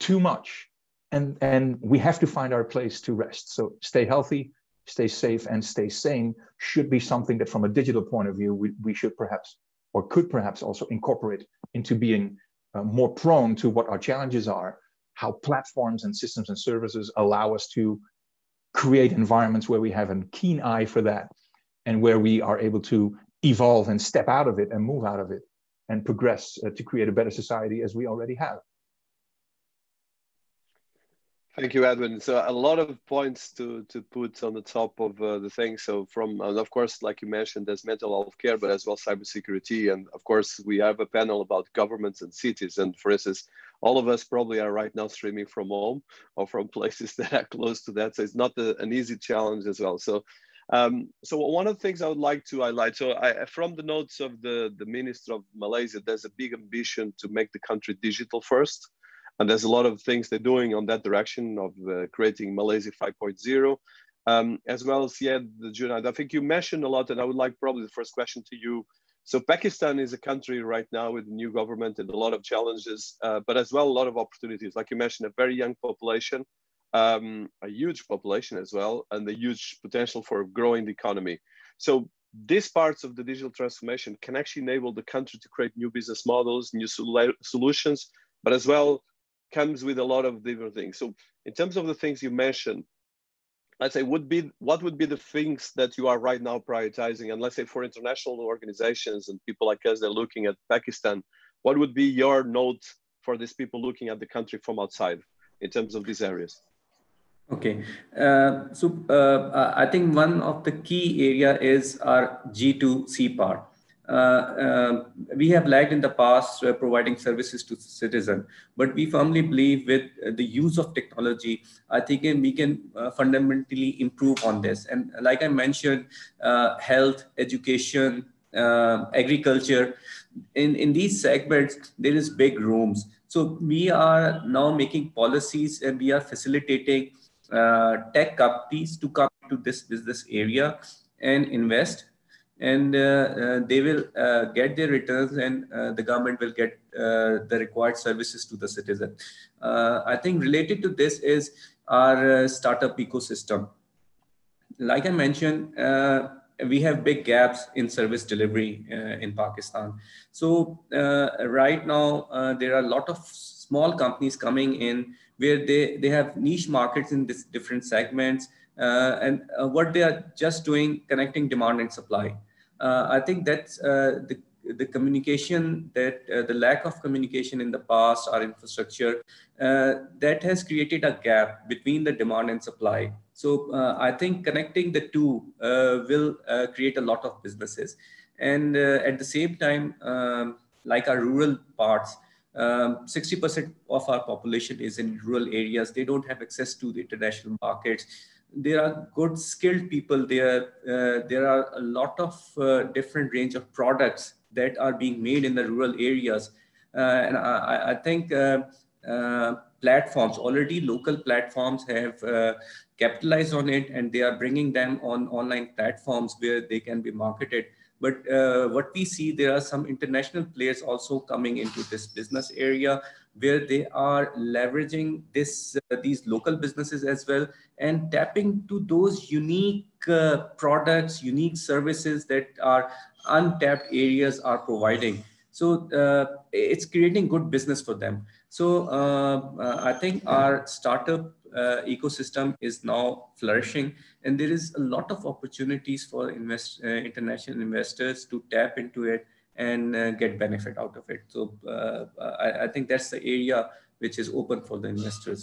too much. And, and we have to find our place to rest. So stay healthy, stay safe, and stay sane should be something that from a digital point of view, we, we should perhaps, or could perhaps also incorporate into being Uh, more prone to what our challenges are, how platforms and systems and services allow us to create environments where we have a keen eye for that and where we are able to evolve and step out of it and move out of it and progress uh, to create a better society as we already have. Thank you, Edwin. So a lot of points to, to put on the top of uh, the thing. So from, and of course, like you mentioned, there's mental health care, but as well cybersecurity. And of course, we have a panel about governments and cities. And for instance, all of us probably are right now streaming from home or from places that are close to that. So it's not a, an easy challenge as well. So um, so one of the things I would like to highlight, so I, from the notes of the, the Minister of Malaysia, there's a big ambition to make the country digital first. And there's a lot of things they're doing on that direction of uh, creating Malaysia five point zero. um, as well as Syed Junaid. I think you mentioned a lot, and I would like probably the first question to you. So Pakistan is a country right now with a new government and a lot of challenges, uh, but as well, a lot of opportunities. Like you mentioned, a very young population, um, a huge population as well, and the huge potential for growing the economy. So these parts of the digital transformation can actually enable the country to create new business models, new sol solutions, but as well comes with a lot of different things. So in terms of the things you mentioned, let's say, would be, what would be the things that you are right now prioritizing? And let's say for international organizations and people like us that are looking at Pakistan, what would be your note for these people looking at the country from outside in terms of these areas? Okay, uh, so uh, I think one of the key area is our G two C part. Uh, uh, we have lagged in the past uh, providing services to citizens, but we firmly believe with uh, the use of technology, I think uh, we can uh, fundamentally improve on this. And like I mentioned, uh, health, education, uh, agriculture, in, in these segments, there is big rooms. So we are now making policies and we are facilitating Uh, tech companies to come to this business area and invest, and uh, uh, they will uh, get their returns, and uh, the government will get uh, the required services to the citizen. Uh, I think related to this is our uh, startup ecosystem. Like I mentioned, uh, we have big gaps in service delivery uh, in Pakistan. So uh, right now, uh, there are a lot of small companies coming in where they, they have niche markets in this different segments, uh, and uh, what they are just doing, connecting demand and supply. Uh, I think that's uh, the, the communication, that uh, the lack of communication in the past, our infrastructure, uh, that has created a gap between the demand and supply. So uh, I think connecting the two uh, will uh, create a lot of businesses. And uh, at the same time, um, like our rural parts, sixty percent um, of our population is in rural areas. They don't have access to the international markets. There are good skilled people there. Uh, there are a lot of uh, different range of products that are being made in the rural areas. Uh, and I, I think uh, uh, platforms, already local platforms have uh, capitalized on it, and they are bringing them on online platforms where they can be marketed. But uh, what we see, there are some international players also coming into this business area where they are leveraging this, uh, these local businesses as well, and tapping to those unique uh, products, unique services that our untapped areas are providing. So uh, it's creating good business for them. So uh, uh, I think our startup Uh, ecosystem is now flourishing, and there is a lot of opportunities for invest, uh, international investors to tap into it and uh, get benefit out of it. So uh, I, I think that's the area which is open for the investors.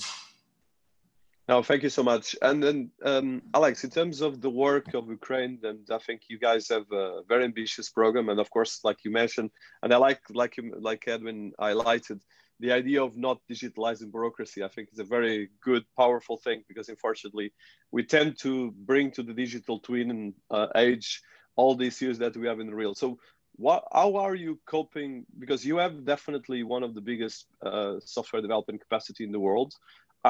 No, thank you so much. And then um, Alex, in terms of the work of Ukraine, then I think you guys have a very ambitious program. And of course, like you mentioned, and I like, like, like Edwin highlighted, the idea of not digitalizing bureaucracy, I think, is a very good, powerful thing, because unfortunately, we tend to bring to the digital twin uh, age all the issues that we have in the real. So what, how are you coping? Because you have definitely one of the biggest uh, software development capacity in the world.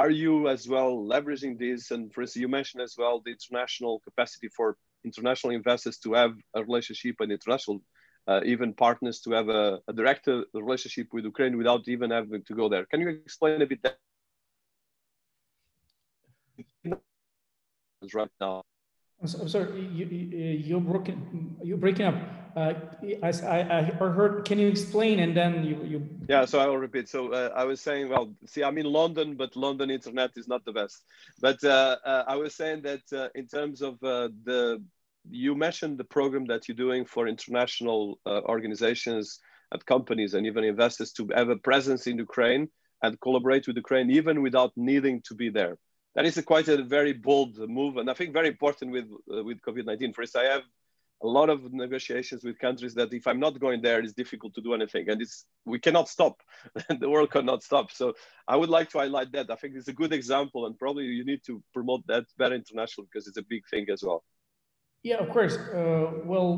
Are you as well leveraging this? And for instance, you mentioned as well the international capacity for international investors to have a relationship and international Uh, even partners to have a, a direct uh, relationship with Ukraine without even having to go there. Can you explain a bit that right now? I'm sorry, you, you're, broken, you're breaking up. Uh, I, I heard, can you explain, and then you... you... Yeah, so I will repeat. So uh, I was saying, well, see, I'm in London, but London internet is not the best. But uh, uh, I was saying that uh, in terms of uh, the... You mentioned the program that you're doing for international uh, organizations and companies and even investors to have a presence in Ukraine and collaborate with Ukraine even without needing to be there. That is a quite a very bold move, and I think very important with, uh, with COVID nineteen. For instance, I have a lot of negotiations with countries that if I'm not going there, it's difficult to do anything, and it's, we cannot stop. The world cannot stop. So I would like to highlight that. I think it's a good example, and probably you need to promote that better internationally because it's a big thing as well. Yeah, of course. Uh, well,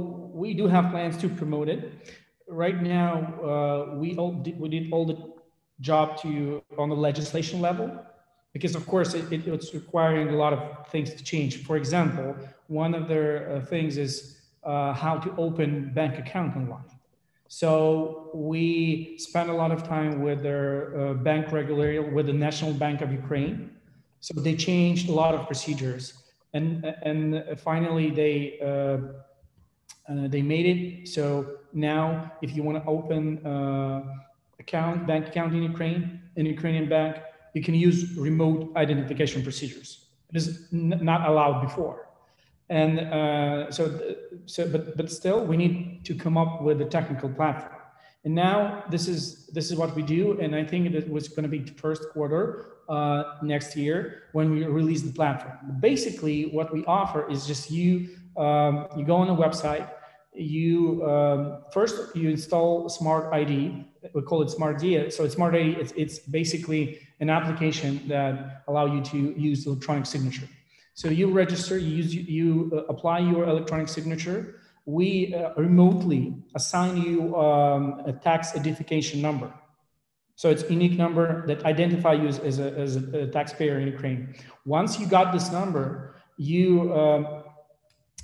we do have plans to promote it. Right now, uh, we all did, we did all the job to on the legislation level, because of course it, it, it's requiring a lot of things to change. For example, one of the uh, things is uh, how to open bank account online. So we spend a lot of time with their uh, bank regulator, with the National Bank of Ukraine. So they changed a lot of procedures, and and finally they uh, uh, they made it. So now, if you want to open uh, account, bank account in Ukraine, in Ukrainian bank, you can use remote identification procedures. It is n not allowed before. And uh, so, so but, but still, we need to come up with a technical platform. And now this is, this is what we do. And I think it was going to be the first quarter uh, next year when we release the platform. Basically, what we offer is just you, um, you go on a website, you um, first you install Smart I D. We call it Smart I D. So it's Smart I D, it's, it's basically an application that allows you to use electronic signature. So you register, you, use, you uh, apply your electronic signature. We uh, remotely assign you um, a tax identification number. So it's a unique number that identifies you as, as, a, as a taxpayer in Ukraine. Once you got this number, you, um,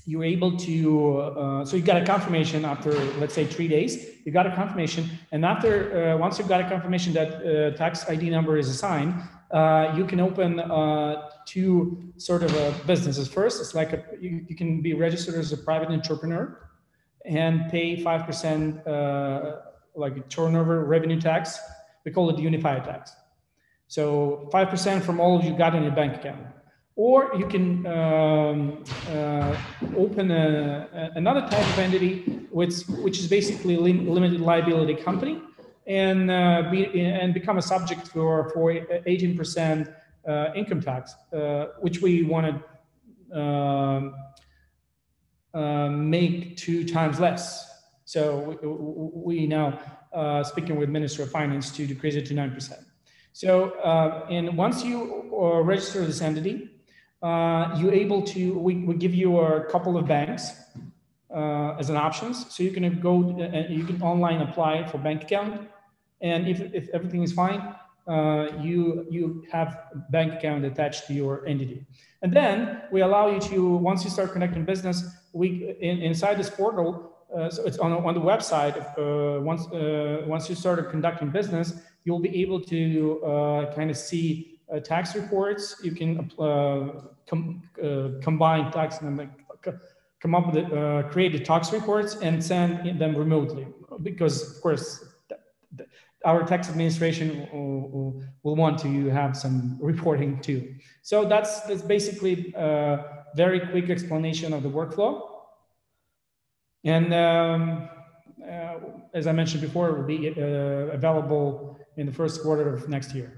you're able to, uh, so you got a confirmation after, let's say, three days, you got a confirmation. And after, uh, once you've got a confirmation that uh, tax I D number is assigned, Uh, you can open uh, two sort of uh, businesses. First, it's like a, you, you can be registered as a private entrepreneur and pay five percent uh, like turnover revenue tax. We call it unified tax. So five percent from all you got in your bank account. Or you can um, uh, open a, a, another type of entity, which, which is basically a lim- limited liability company. And uh, be and become a subject for for eighteen percent uh, income tax, uh, which we want to uh, uh, make two times less. So we, we now uh, speaking with Minister of Finance to decrease it to nine percent. So uh, and once you uh, register this entity, uh, you're able to we, we give you a couple of banks. Uh, as an options, so you can go and uh, you can online apply for bank account, and if, if everything is fine, uh, you you have bank account attached to your entity, and then we allow you to, once you start connecting business, we in, inside this portal, uh, so it's on on the website. Uh, once uh, once you started conducting business, you'll be able to uh, kind of see uh, tax reports. You can uh, com uh, combine tax and like. Come up with, uh, create the tax reports and send them remotely, because of course our tax administration will, will want to have some reporting too. So that's that's basically a very quick explanation of the workflow. And um, uh, as I mentioned before, it will be uh, available in the first quarter of next year.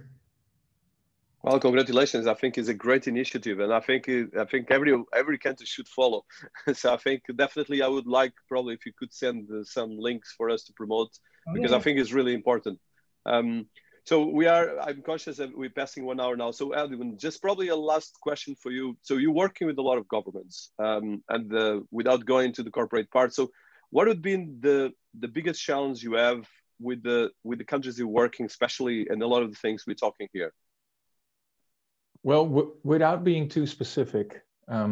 Well, congratulations! I think it's a great initiative, and I think it, I think every every country should follow. So I think definitely I would like probably if you could send uh, some links for us to promote, oh, because yeah. I think it's really important. Um, so we are. I'm conscious that we're passing one hour now. So Edwin, just probably a last question for you. So you're working with a lot of governments, um, and uh, without going to the corporate part. So what would be the the biggest challenge you have with the with the countries you're working, especially, and a lot of the things we're talking here? Well, w without being too specific, um,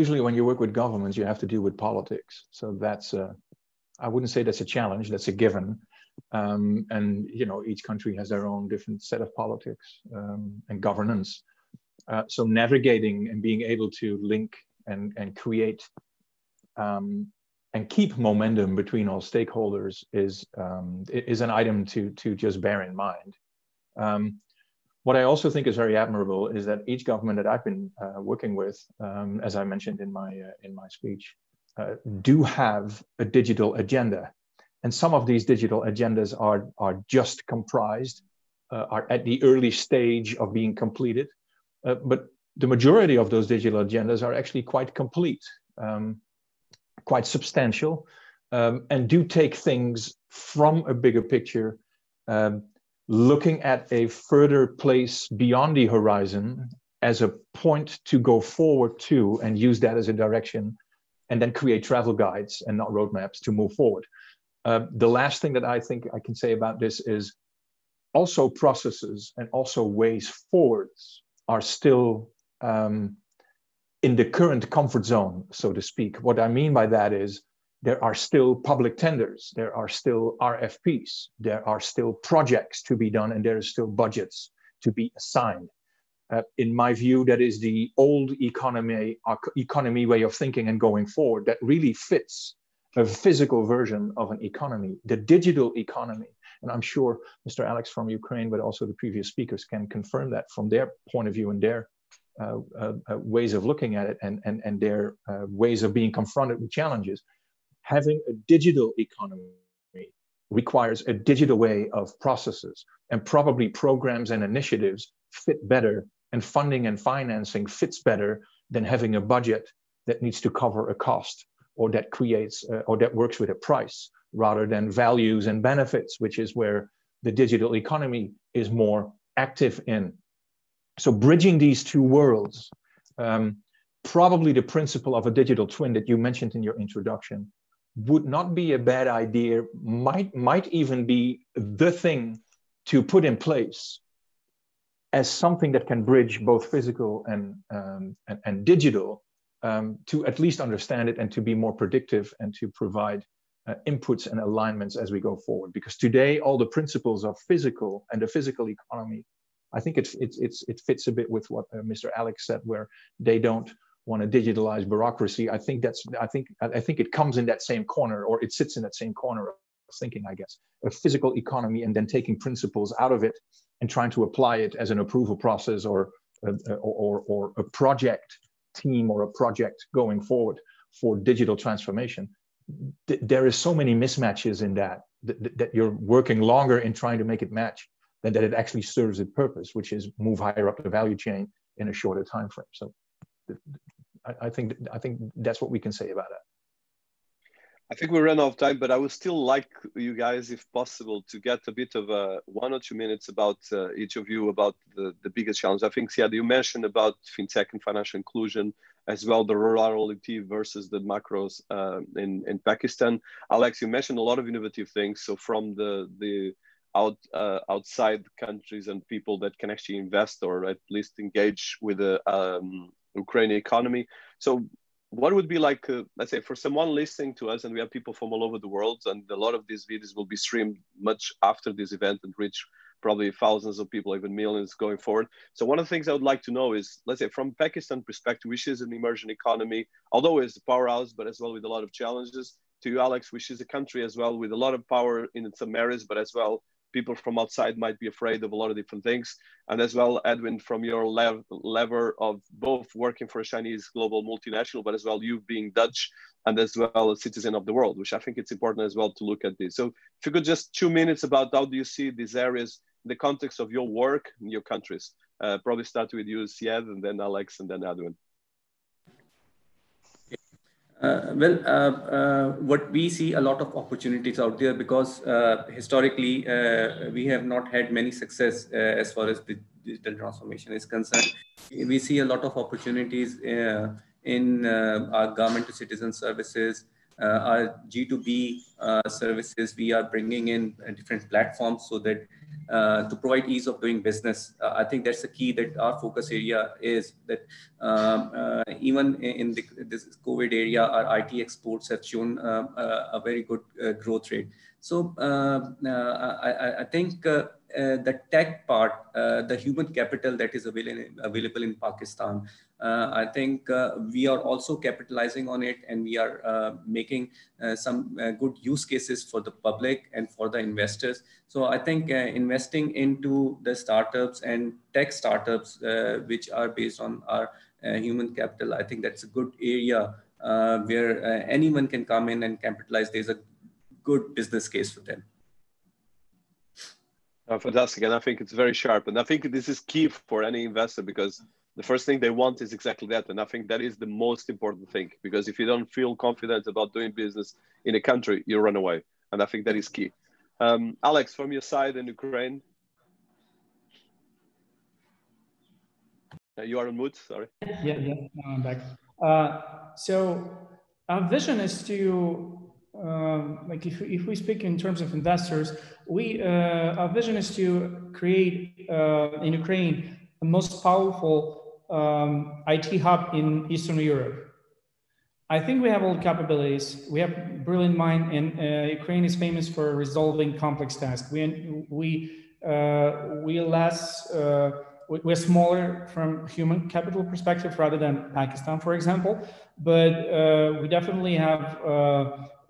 usually when you work with governments, you have to deal with politics. So that's, a, I wouldn't say that's a challenge, that's a given. Um, and, you know, each country has their own different set of politics um, and governance. Uh, so navigating and being able to link and, and create um, and keep momentum between all stakeholders is, um, is an item to, to just bear in mind. Um, What I also think is very admirable is that each government that I've been uh, working with, um, as I mentioned in my uh, in my speech, uh, do have a digital agenda, and some of these digital agendas are are just comprised, uh, are at the early stage of being completed, uh, but the majority of those digital agendas are actually quite complete, um, quite substantial, um, and do take things from a bigger picture. Um, looking at a further place beyond the horizon as a point to go forward to and use that as a direction, and then create travel guides and not roadmaps to move forward. Uh, the last thing that I think I can say about this is also processes and also ways forwards are still um, in the current comfort zone, so to speak. What I mean by that is there are still public tenders, there are still R F Ps, there are still projects to be done, and there are still budgets to be assigned. Uh, in my view, that is the old economy, economy way of thinking and going forward that really fits a physical version of an economy, the digital economy. And I'm sure Mister Alex from Ukraine, but also the previous speakers can confirm that from their point of view and their uh, uh, ways of looking at it and, and, and their uh, ways of being confronted with challenges. Having a digital economy requires a digital way of processes, and probably programs and initiatives fit better, and funding and financing fits better than having a budget that needs to cover a cost or that creates uh, or that works with a price rather than values and benefits, which is where the digital economy is more active in. So bridging these two worlds, um, probably the principle of a digital twin that you mentioned in your introduction would not be a bad idea, might, might even be the thing to put in place as something that can bridge both physical and, um, and, and digital um, to at least understand it and to be more predictive and to provide uh, inputs and alignments as we go forward. Because today, all the principles of physical and the physical economy, I think it, it, it's, it fits a bit with what uh, Mister Alex said, where they don't want to digitalize bureaucracy. I think that's, I think, I think it comes in that same corner, or it sits in that same corner of thinking, I guess, a physical economy, and then taking principles out of it and trying to apply it as an approval process or a, or, or a project team or a project going forward for digital transformation. There is so many mismatches in that, that, that you're working longer in trying to make it match than that it actually serves its purpose, which is move higher up the value chain in a shorter time frame. So I think I think that's what we can say about it. I think we ran out of time, but I would still like you guys, if possible, to get a bit of a one or two minutes about uh, each of you about the, the biggest challenge. I think, Syed, you mentioned about fintech and financial inclusion as well, the rurality versus the macros uh, in in Pakistan. Alex, you mentioned a lot of innovative things. So from the the out uh, outside countries and people that can actually invest or at least engage with the um, Ukrainian economy. So what would be like, uh, let's say, for someone listening to us, and we have people from all over the world, and a lot of these videos will be streamed much after this event and reach probably thousands of people, even millions going forward. So one of the things I would like to know is, let's say, from Pakistan perspective, which is an emerging economy, although it's a powerhouse, but as well with a lot of challenges, to you, Alex, which is a country as well with a lot of power in some areas, but as well, people from outside might be afraid of a lot of different things. And as well, Edwin, from your lev lever of both working for a Chinese global multinational, but as well you being Dutch and as well a citizen of the world, which I think it's important as well to look at this. So if you could just two minutes about how do you see these areas in the context of your work in your countries? Uh, probably start with you, Syed, and then Alex, and then Edwin. Uh, well, uh, uh, what we see a lot of opportunities out there, because uh, historically uh, we have not had many success uh, as far as digital transformation is concerned. We see a lot of opportunities uh, in uh, our government to citizen services, uh, our G two B uh, services. We are bringing in different platforms so that uh, to provide ease of doing business. Uh, I think that's the key, that our focus area is that um, uh, even in the, this COVID area, our I T exports have shown uh, a, a very good uh, growth rate. So uh, uh, I, I think uh, uh, the tech part, uh, the human capital that is available available in Pakistan, uh, I think uh, we are also capitalizing on it, and we are uh, making uh, some uh, good use cases for the public and for the investors. So I think uh, investing into the startups and tech startups, uh, which are based on our uh, human capital, I think that's a good area uh, where uh, anyone can come in and capitalize. There's a good business case for them. Oh, fantastic. And I think it's very sharp. And I think this is key for any investor, because the first thing they want is exactly that. And I think that is the most important thing, because if you don't feel confident about doing business in a country, you run away. And I think that is key. Um, Alex, from your side in Ukraine. Uh, you are on mute, sorry. Yeah, yeah, no, I'm back. Uh, so our vision is to um, like if, if we speak in terms of investors, we uh, our vision is to create uh, in Ukraine the most powerful um, I T hub in Eastern Europe. I think we have all the capabilities. We have brilliant mind, and uh, Ukraine is famous for resolving complex tasks. We we uh, we less uh, we're smaller from human capital perspective rather than Pakistan, for example. But uh, we definitely have uh,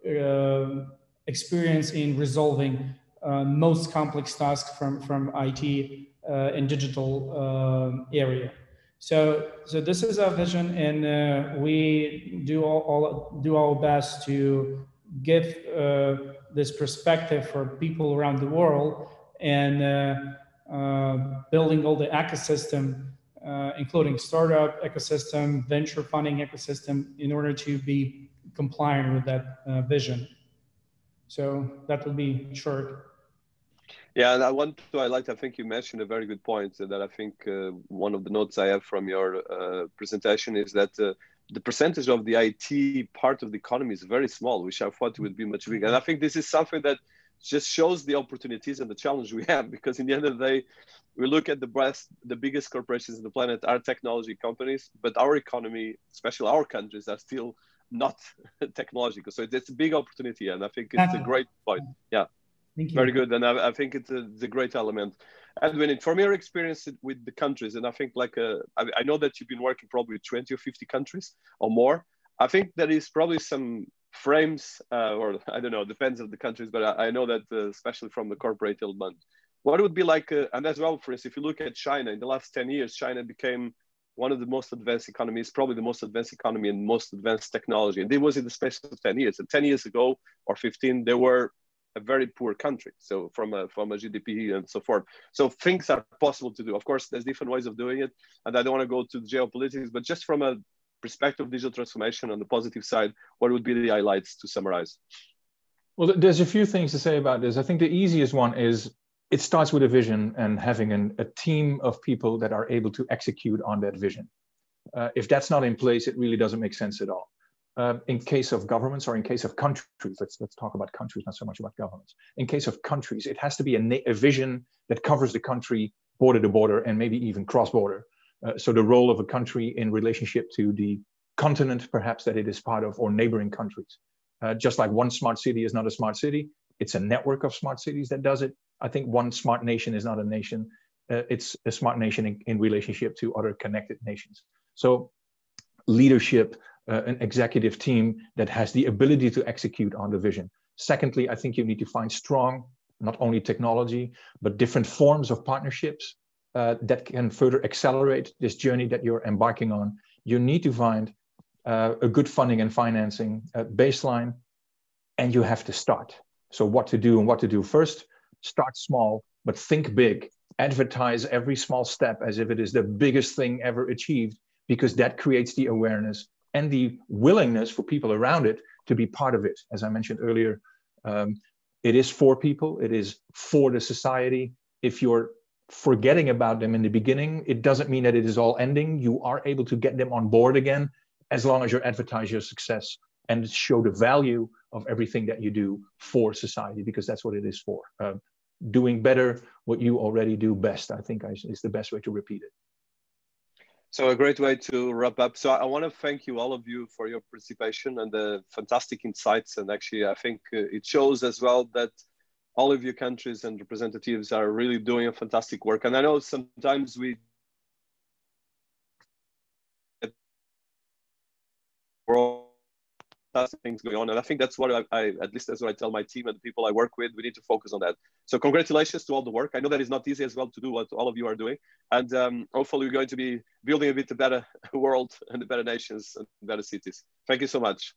uh, experience in resolving uh, most complex tasks from from I T uh, and digital uh, area. So, so this is our vision, and uh, we do all, all do our best to give uh, this perspective for people around the world, and uh, uh, building all the ecosystem, uh, including startup ecosystem, venture funding ecosystem, in order to be compliant with that uh, vision. So that would be short. Yeah, and I want to highlight, I think you mentioned a very good point that I think uh, one of the notes I have from your uh, presentation is that uh, the percentage of the I T part of the economy is very small, which I thought would be much bigger. And I think this is something that just shows the opportunities and the challenge we have, because in the end of the day, we look at the best, the biggest corporations on the planet are technology companies, but our economy, especially our countries, are still not technological. So it's a big opportunity, and I think it's a great point. Yeah. Thank you. Very good, and I, I think it's a, it's a great element. Edwin, from your experience with the countries, and I think like, a, I, I know that you've been working probably with twenty or fifty countries or more. I think there is probably some frames, uh, or I don't know, depends on the countries, but I, I know that uh, especially from the corporate element. What would be like, a, and as well, for instance, if you look at China, in the last ten years, China became one of the most advanced economies, probably the most advanced economy and most advanced technology. And it was in the space of ten years. And ten years ago, or fifteen, there were a very poor country, so from a, from a G D P and so forth. So things are possible to do. Of course, there's different ways of doing it, and I don't want to go to geopolitics, but just from a perspective of digital transformation on the positive side, what would be the highlights to summarize? Well, there's a few things to say about this. I think the easiest one is it starts with a vision and having an, a team of people that are able to execute on that vision. Uh, if that's not in place, it really doesn't make sense at all. Uh, in case of governments or in case of countries, let's, let's talk about countries, not so much about governments. In case of countries, it has to be a, a vision that covers the country border to border and maybe even cross-border. Uh, so the role of a country in relationship to the continent, perhaps, that it is part of, or neighboring countries. Uh, just like one smart city is not a smart city, it's a network of smart cities that does it. I think one smart nation is not a nation. Uh, it's a smart nation in, in relationship to other connected nations. So leadership, Uh, an executive team that has the ability to execute on the vision. Secondly, I think you need to find strong, not only technology, but different forms of partnerships uh, that can further accelerate this journey that you're embarking on. You need to find uh, a good funding and financing uh, baseline, and you have to start. So what to do and what to do first, start small, but think big. Advertise every small step as if it is the biggest thing ever achieved, because that creates the awareness and the willingness for people around it to be part of it. As I mentioned earlier, um, it is for people, it is for the society. If you're forgetting about them in the beginning, it doesn't mean that it is all ending. You are able to get them on board again, as long as you advertise your success and show the value of everything that you do for society, because that's what it is for. Uh, doing better what you already do best, I think is the best way to repeat it. So a great way to wrap up. So I want to thank you, all of you, for your participation and the fantastic insights. And actually, I think it shows as well that all of your countries and representatives are really doing a fantastic work. And I know sometimes we things going on. And I think that's what I, I, at least that's what I tell my team and the people I work with, we need to focus on that. So congratulations to all the work. I know that it's not easy as well to do what all of you are doing. And um, hopefully we're going to be building a bit a better world and a better nations and better cities. Thank you so much.